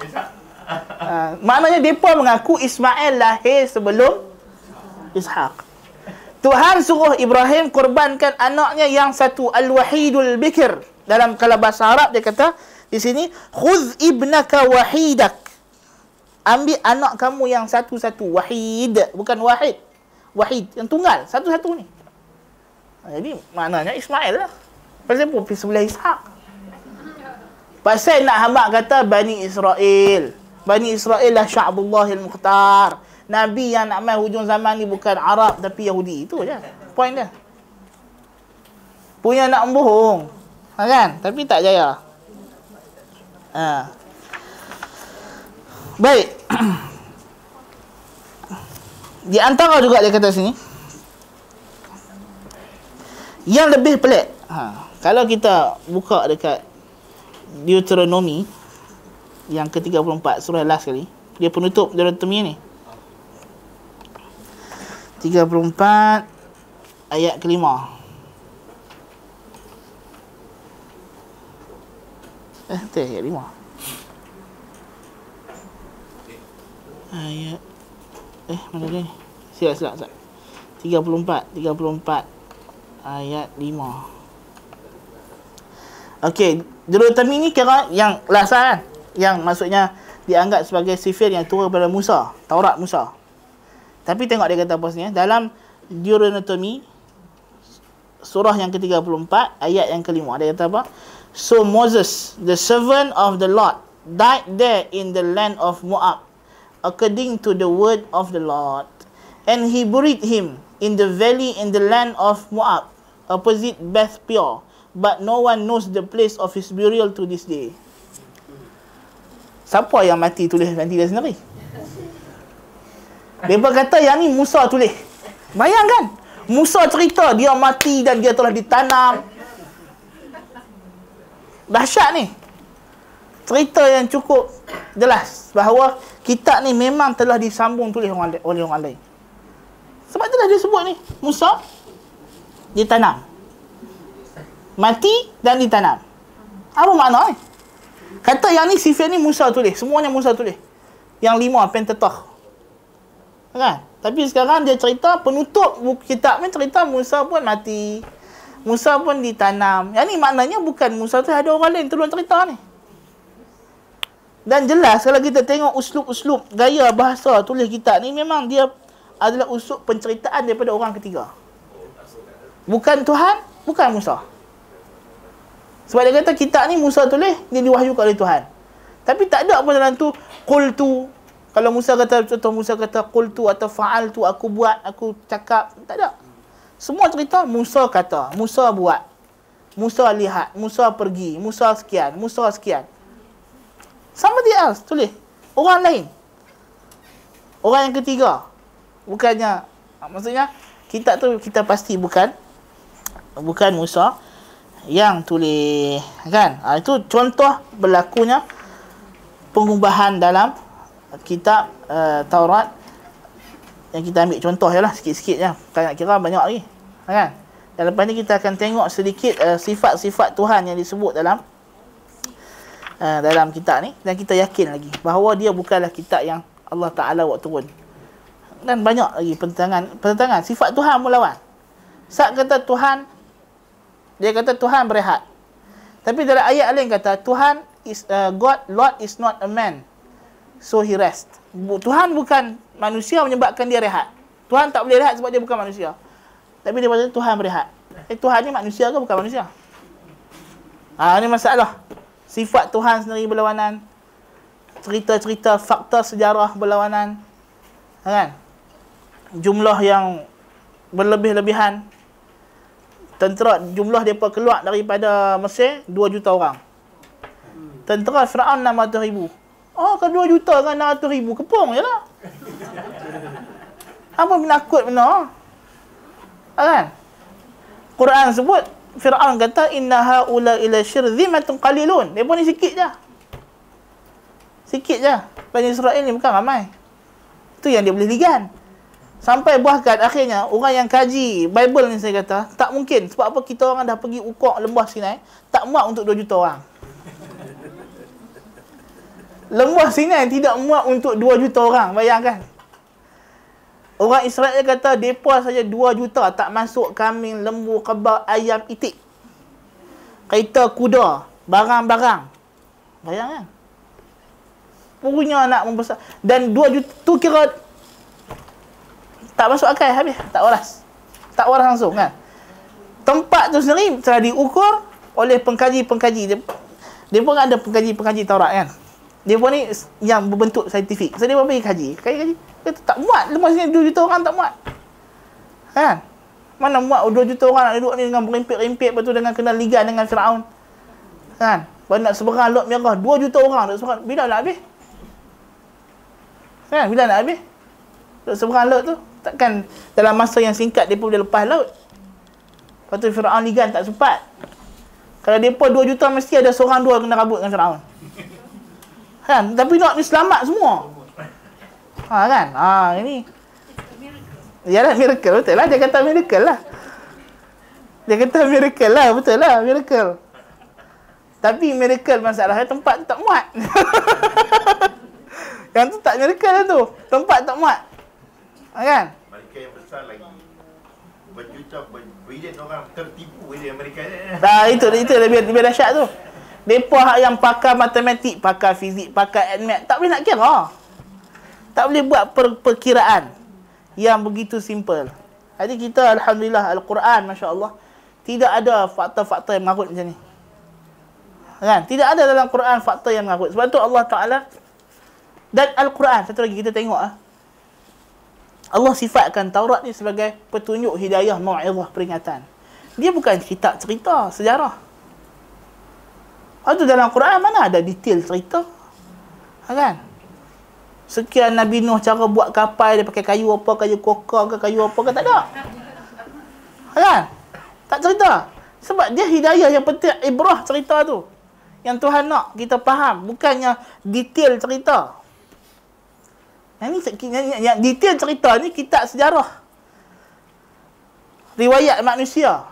Maknanya mereka mengaku Ismail lahir sebelum Ishak. Tuhan suruh Ibrahim korbankan anaknya yang satu, al-wahidul bikir. Dalam kalau bahasa Arab dia kata di sini, khudh ibnaka wahidak, ambil anak kamu yang satu-satu. Wahid, bukan wahid. Wahid, yang tunggal, satu-satu ni. Jadi maknanya Ismail lah. Pasal pun pergi sebelah Ishak. Pasal nak hamak kata Bani Israel. Bani Israel lah sya'bullahil mukhtar. Nabi yang nak main hujung zaman ni bukan Arab tapi Yahudi. Itu je point dia. Punya nak membohong, ha, kan? Tapi tak jaya. Ha. Baik. Di antara juga dia kata sini yang lebih pelik. Ha. Kalau kita buka dekat Deuteronomy yang ke-34, surah last kali. Dia penutup Deuteronomy ni. 34 ayat kelima. Ayat lima. Ayat mana dia? Silap. 34 ayat 5. Okey, Deuteronomy ni kira yang last kan? Yang maksudnya dianggap sebagai sifir yang turun pada Musa, Taurat Musa. Tapi tengok dia kata bosnya dalam Deuteronomy surah yang ke-34 ayat yang kelima dia kata apa? So Moses, the servant of the Lord, died there in the land of Moab, according to the word of the Lord, and he buried him in the valley in the land of Moab, opposite Beth Peor, but no one knows the place of his burial to this day. Siapa yang mati tulis nanti dia sendiri? Mereka kata yang ni Musa tulis. Bayangkan Musa cerita dia mati dan dia telah ditanam. Dahsyat ni. Cerita yang cukup jelas bahawa kitab ni memang telah disambung tulis oleh orang lain. Sebab itulah dia sebut ni Musa ditanam, mati dan ditanam. Apa makna ni? Kata yang ni sifat ni Musa tulis. Semuanya Musa tulis. Yang lima Pentateuch, kan? Tapi sekarang dia cerita penutup kitab ni cerita Musa pun mati, Musa pun ditanam. Yang ni maknanya bukan Musa tu, ada orang lain turun cerita ni. Dan jelas kalau kita tengok uslub-uslub gaya bahasa tulis kitab ni, memang dia adalah uslub penceritaan daripada orang ketiga, bukan Tuhan, bukan Musa. Sebab dia kata kitab ni Musa tulis, dia diwahyukan oleh Tuhan. Tapi tak ada pun dalam tu qultu. Kalau Musa kata, contoh Musa kata qultu atau fa'altu, aku buat, aku cakap, tak ada. Semua cerita Musa kata, Musa buat, Musa lihat, Musa pergi, Musa sekian, Musa sekian. Somebody else tulis, orang lain, orang yang ketiga. Bukannya, maksudnya kitab tu kita pasti bukan Musa yang tulis, kan? Itu contoh berlakunya pengubahan dalam kitab Taurat yang kita ambil contoh je lah sikit-sikit je. Tak nak kira banyak lagi, kan? Dan lepas ni kita akan tengok sedikit sifat-sifat Tuhan yang disebut dalam dalam kitab ni. Dan kita yakin lagi bahawa dia bukanlah kitab yang Allah Ta'ala buat turun. Dan banyak lagi pertentangan. Sifat Tuhan pun lawan. Saat kata Tuhan, dia kata Tuhan berehat. Tapi dalam ayat lain kata Tuhan is God, Lord is not a man So he rest. Tuhan bukan manusia menyebabkan dia rehat. Tuhan tak boleh rehat sebab dia bukan manusia. Tapi daripada Tuhan berehat. Tuhan ni manusia ke bukan manusia? Ini masalah. Sifat Tuhan sendiri berlawanan. Cerita-cerita, fakta sejarah berlawanan. Kan? Jumlah yang berlebih-lebihan. Tentera jumlah mereka keluar daripada Mesir 2 juta orang. Tentera Firaun 600,000. Oh, ke 2 juta kan 600,000. Kepung je lah. Apa menakut benda? Kan? Quran sebut Firaun kata inna haula ila shirzimatun qalilun. Depa ni sikit je. Sikit je. Bani Israel ni bukan ramai. Itu yang dia boleh ligan. Sampai bahkan akhirnya orang yang kaji Bible ni saya kata tak mungkin. Sebab apa kita orang dah pergi ukok lembah Sinai, tak muat untuk 2 juta orang. Lembah Sinai tidak muat untuk 2 juta orang, bayangkan. Orang Israel kata depa saja 2 juta tak masuk kambing, lembu, kebab, ayam, itik, kereta, kuda, barang-barang. Bayangkan. Punya nak membesar dan 2 juta tu kira tak masuk akal, habis. Tak waras. Tak waras langsung, kan? Tempat tu sendiri telah diukur oleh pengkaji-pengkaji. Dia pun ada pengkaji-pengkaji Taurat, kan? Dia pun ni yang berbentuk saintifik. So, dia pun pergi kaji. Kata, tak muat. Lepas ni 2 juta orang tak muat. Kan? Mana muat 2 juta orang nak duduk ni dengan berimpit-rimpit, lepas tu dengan kena ligan dengan Firaun. Kan? Nak seberang Lot Merah. 2 juta orang nak seberang. Bila nak habis? Kan? Bila nak habis? Duk seberang Lot tu. Takkan dalam masa yang singkat mereka boleh lepas laut. Lepas tu Firaun ligan tak sempat. Kalau mereka 2 juta mesti ada seorang dua kena rabut dengan Firaun, kan? Tapi nak ni selamat semua, kan? Ini ialah miracle, betul lah. Dia kata miracle lah. Dia kata miracle lah, betul lah, miracle. Tapi miracle masalahnya tempat tu tak muat. Yang tu tak miracle lah tu. Tempat tak muat, kan? Mereka yang besar lagi berjuta, berbilion orang tertipu oleh mereka ni. Dah itu lebih dahsyat tu. Depa yang pakar matematik, pakar fizik, pakar admat, tak boleh nak kira. Tak boleh buat perkiraan yang begitu simple. Jadi kita alhamdulillah al-Quran masya-Allah tidak ada fakta-fakta yang mengarut macam ni. Kan? Tidak ada dalam Quran fakta yang mengarut. Sebab tu Allah Taala dan al-Quran satu lagi kita tengoklah. Allah sifatkan Taurat ni sebagai petunjuk, hidayah, mau'izah, peringatan. Dia bukan kitab cerita, sejarah. Itu dalam Quran mana ada detail cerita, kan? Sekian Nabi Nuh cara buat kapal, dia pakai kayu apa, kayu kokar ke, kayu apa ke, tak ada, kan? Tak cerita. Sebab dia hidayah yang penting, ibrah cerita tu. Yang Tuhan nak kita faham, bukannya detail cerita. Yang detail cerita ni kitab sejarah, riwayat manusia.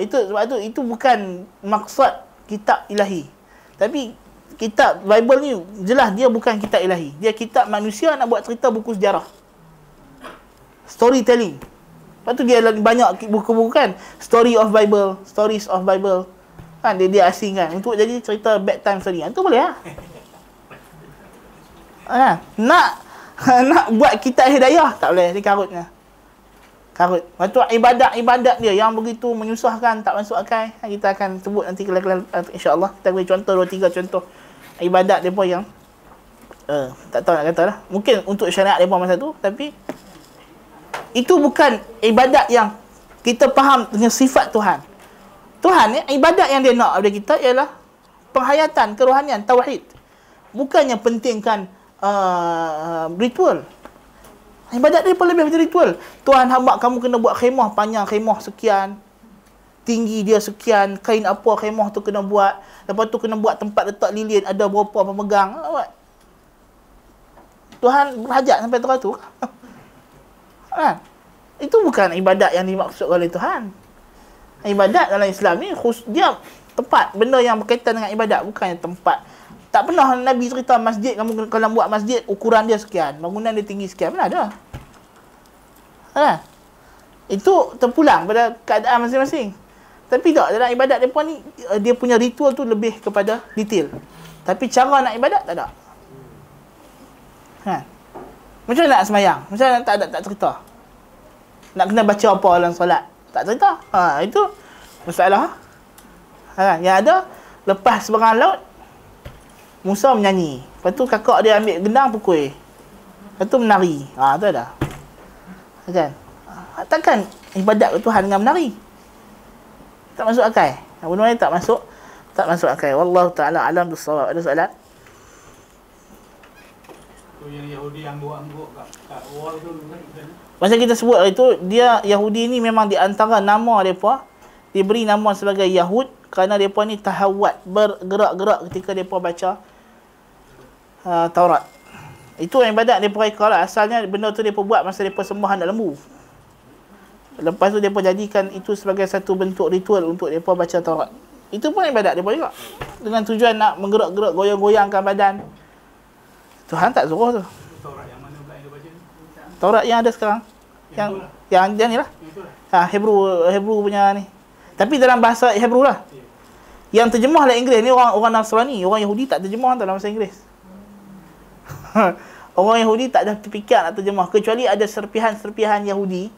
Itu sebab itu bukan maksud kitab ilahi. Tapi kitab Bible ni jelas dia bukan kitab ilahi. Dia kitab manusia nak buat cerita, buku sejarah, storytelling. Lepas tu dia banyak buku-buku, kan? Story of Bible, stories of Bible, kan? Dia asingkan untuk jadi cerita bedtime story. Itu boleh lah. Nak buat kitab hidayah tak boleh, dia karutnya. Lepas tu ibadat dia yang begitu menyusahkan, tak masuk akal. Kita akan sebut nanti kelak-kelak insya-Allah. Kita bagi contoh 2-3 contoh ibadat depa yang tak tahu nak kata lah. Mungkin untuk syariat depa masa tu, tapi itu bukan ibadat yang kita faham dengan sifat Tuhan. Tuhan ni ibadat yang dia nak daripada kita ialah penghayatan, kerohanian, tauhid. Bukannya pentingkan ritual. Ibadat dia pun lebih macam ritual. Tuhan hamba kamu kena buat khemah, panjang khemah sekian, tinggi dia sekian, kain apa khemah tu kena buat. Lepas tu kena buat tempat letak lilin, ada berapa pemegang. Tuhan berhajat sampai tu. Kan? Itu bukan ibadat yang dimaksud oleh Tuhan. Ibadat dalam Islam ni dia tempat, benda yang berkaitan dengan ibadat, bukan tempat. Tak pernah Nabi cerita masjid, kamu kalau buat masjid ukuran dia sekian, bangunan dia tinggi sekian, mana ada. Itu terpulang pada keadaan masing-masing. Tapi tak, dalam ibadat mereka ni dia punya ritual tu lebih kepada detail. Tapi cara nak ibadat tak ada. Ha. Macam mana nak semayang? Macam mana tak cerita? Nak kena baca apa dalam solat? Tak cerita. Ha, itu masalah. Ha, yang ada lepas seberang laut Musa menyanyi. Lepas tu kakak dia ambil gendang pukul. Lepas tu menari. Ha, tu ada. Kan? Takkan ibadat ke Tuhan dengan menari? Tak masuk akal. Benda-benda tak masuk akal. Wallahu ta'ala alam bissawab. Ada soalan? Tu yang Yahudi yang buat-buat kat wall tu. Macam kita sebut hari tu, dia Yahudi ni memang di antara nama depa diberi nama sebagai Yahud kerana depa ni tahawat, bergerak-gerak ketika depa baca Taurat. Itu ibadat depa reka lah. Asalnya benda tu depa buat masa depa sembah anak lembu. Lepas tu depa jadikan itu sebagai satu bentuk ritual untuk depa baca Taurat. Itu pun ibadat depa juga. Dengan tujuan nak menggerak-gerak, goyang-goyangkan badan. Tuhan tak suruh tu. Taurat yang mana pula yang dia baca ni? Taurat yang ada sekarang. Yang ni lah. Ha, Hebrew punya ni. Tapi dalam bahasa Hebrew lah. Yang terjemah dalam Inggeris ni orang Nasrani, orang Yahudi tak terjemah dalam bahasa Inggeris. Orang Yahudi tak ada terfikir nak terjemah kecuali ada serpihan-serpihan Yahudi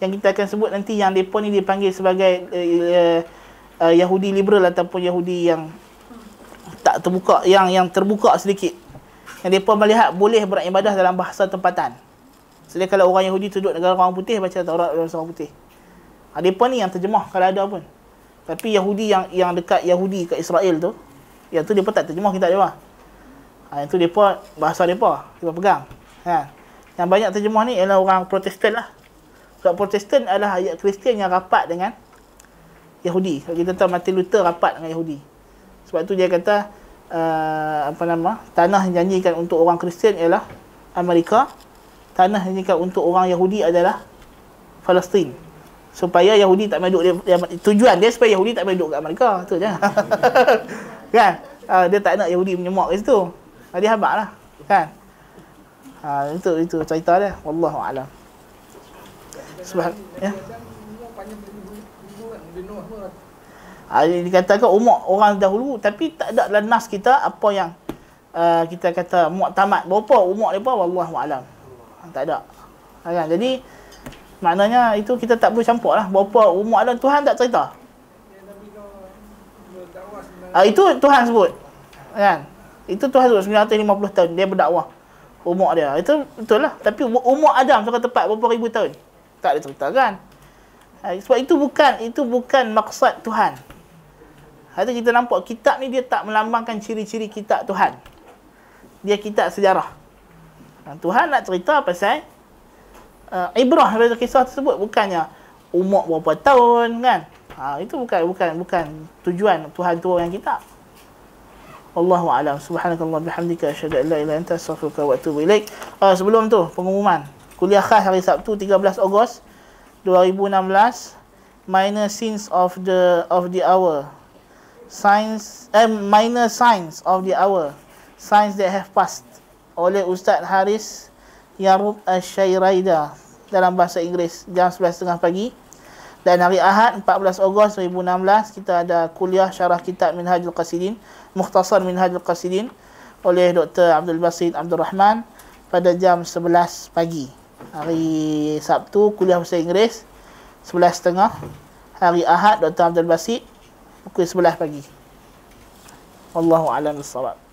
yang kita akan sebut nanti, yang mereka ni dipanggil sebagai Yahudi liberal ataupun Yahudi yang tak terbuka, yang terbuka sedikit, yang mereka melihat boleh beribadah dalam bahasa tempatan. Jadi kalau orang Yahudi duduk negara orang putih baca Taurat dalam bahasa orang putih, mereka ni yang terjemah kalau ada pun. Tapi Yahudi yang dekat Yahudi kat Israel tu, yang tu mereka tak terjemah, kita tak terjemah. Yang tu mereka, bahasa mereka pegang. Ha. Yang banyak terjemah ni ialah orang Protestan lah. Sebab Protestan adalah ayat Kristian yang rapat dengan Yahudi. Kalau kita tahu Martin Luther rapat dengan Yahudi. Sebab tu dia kata tanah yang janjikan untuk orang Kristian ialah Amerika, tanah yang janjikan untuk orang Yahudi adalah Palestin. Supaya Yahudi tak menduk dia, tujuan dia supaya Yahudi tak menduk kat Amerika, tu je. Kan? Dia tak nak Yahudi menyemak kat situ. Dia habaklah, kan? Itu cerita dia. Wallahu a'lam. Sebab ya. Dikatakan umat orang dahulu, tapi tak ada dalam nas kita apa yang kita kata muktamad berapa umat depa, wallahu alam. Tak ada. Kan? Jadi maknanya itu kita tak boleh campurlah berapa umat dalam Tuhan tak cerita. Itu Tuhan sebut. Kan? Itu Tuhan sebut 950 tahun dia berdakwah umat dia. Itu betul lah, tapi umat Adam sangat tepat berapa ribu tahun. Tak ada cerita kan. Sebab itu bukan maksud Tuhan. Hari tu kita nampak kitab ni dia tak melambangkan ciri-ciri kitab Tuhan. Dia kitab sejarah. Tuhan nak cerita pasal ibrah dari kisah tersebut, bukannya umur berapa tahun kan. Itu bukan tujuan Tuhan tu yang kitab. Wallahu a'lam. Subhanakallah bihamdika asyhadu an la ilaha illa anta astaghfiruka wa atubu ilaik. Sebelum tu pengumuman kuliah khas hari Sabtu 13 Ogos 2016, minor signs of the hour, signs minor signs of the hour, signs that have passed, oleh Ustaz Haris Yarub Asyairaida dalam bahasa Inggeris, jam 11:30 pagi. Dan hari Ahad 14 Ogos 2016 kita ada kuliah syarah kitab Minhajul Qasidin, Mukhtasar Minhajul Qasidin oleh Dr. Abdul Basit Abdul Rahman pada jam 11 pagi. Hari Sabtu kuliah bahasa Inggeris 11:30. Hari Ahad Dr. Abdul Basit pukul 11 pagi. Wallahu a'lam bissawab.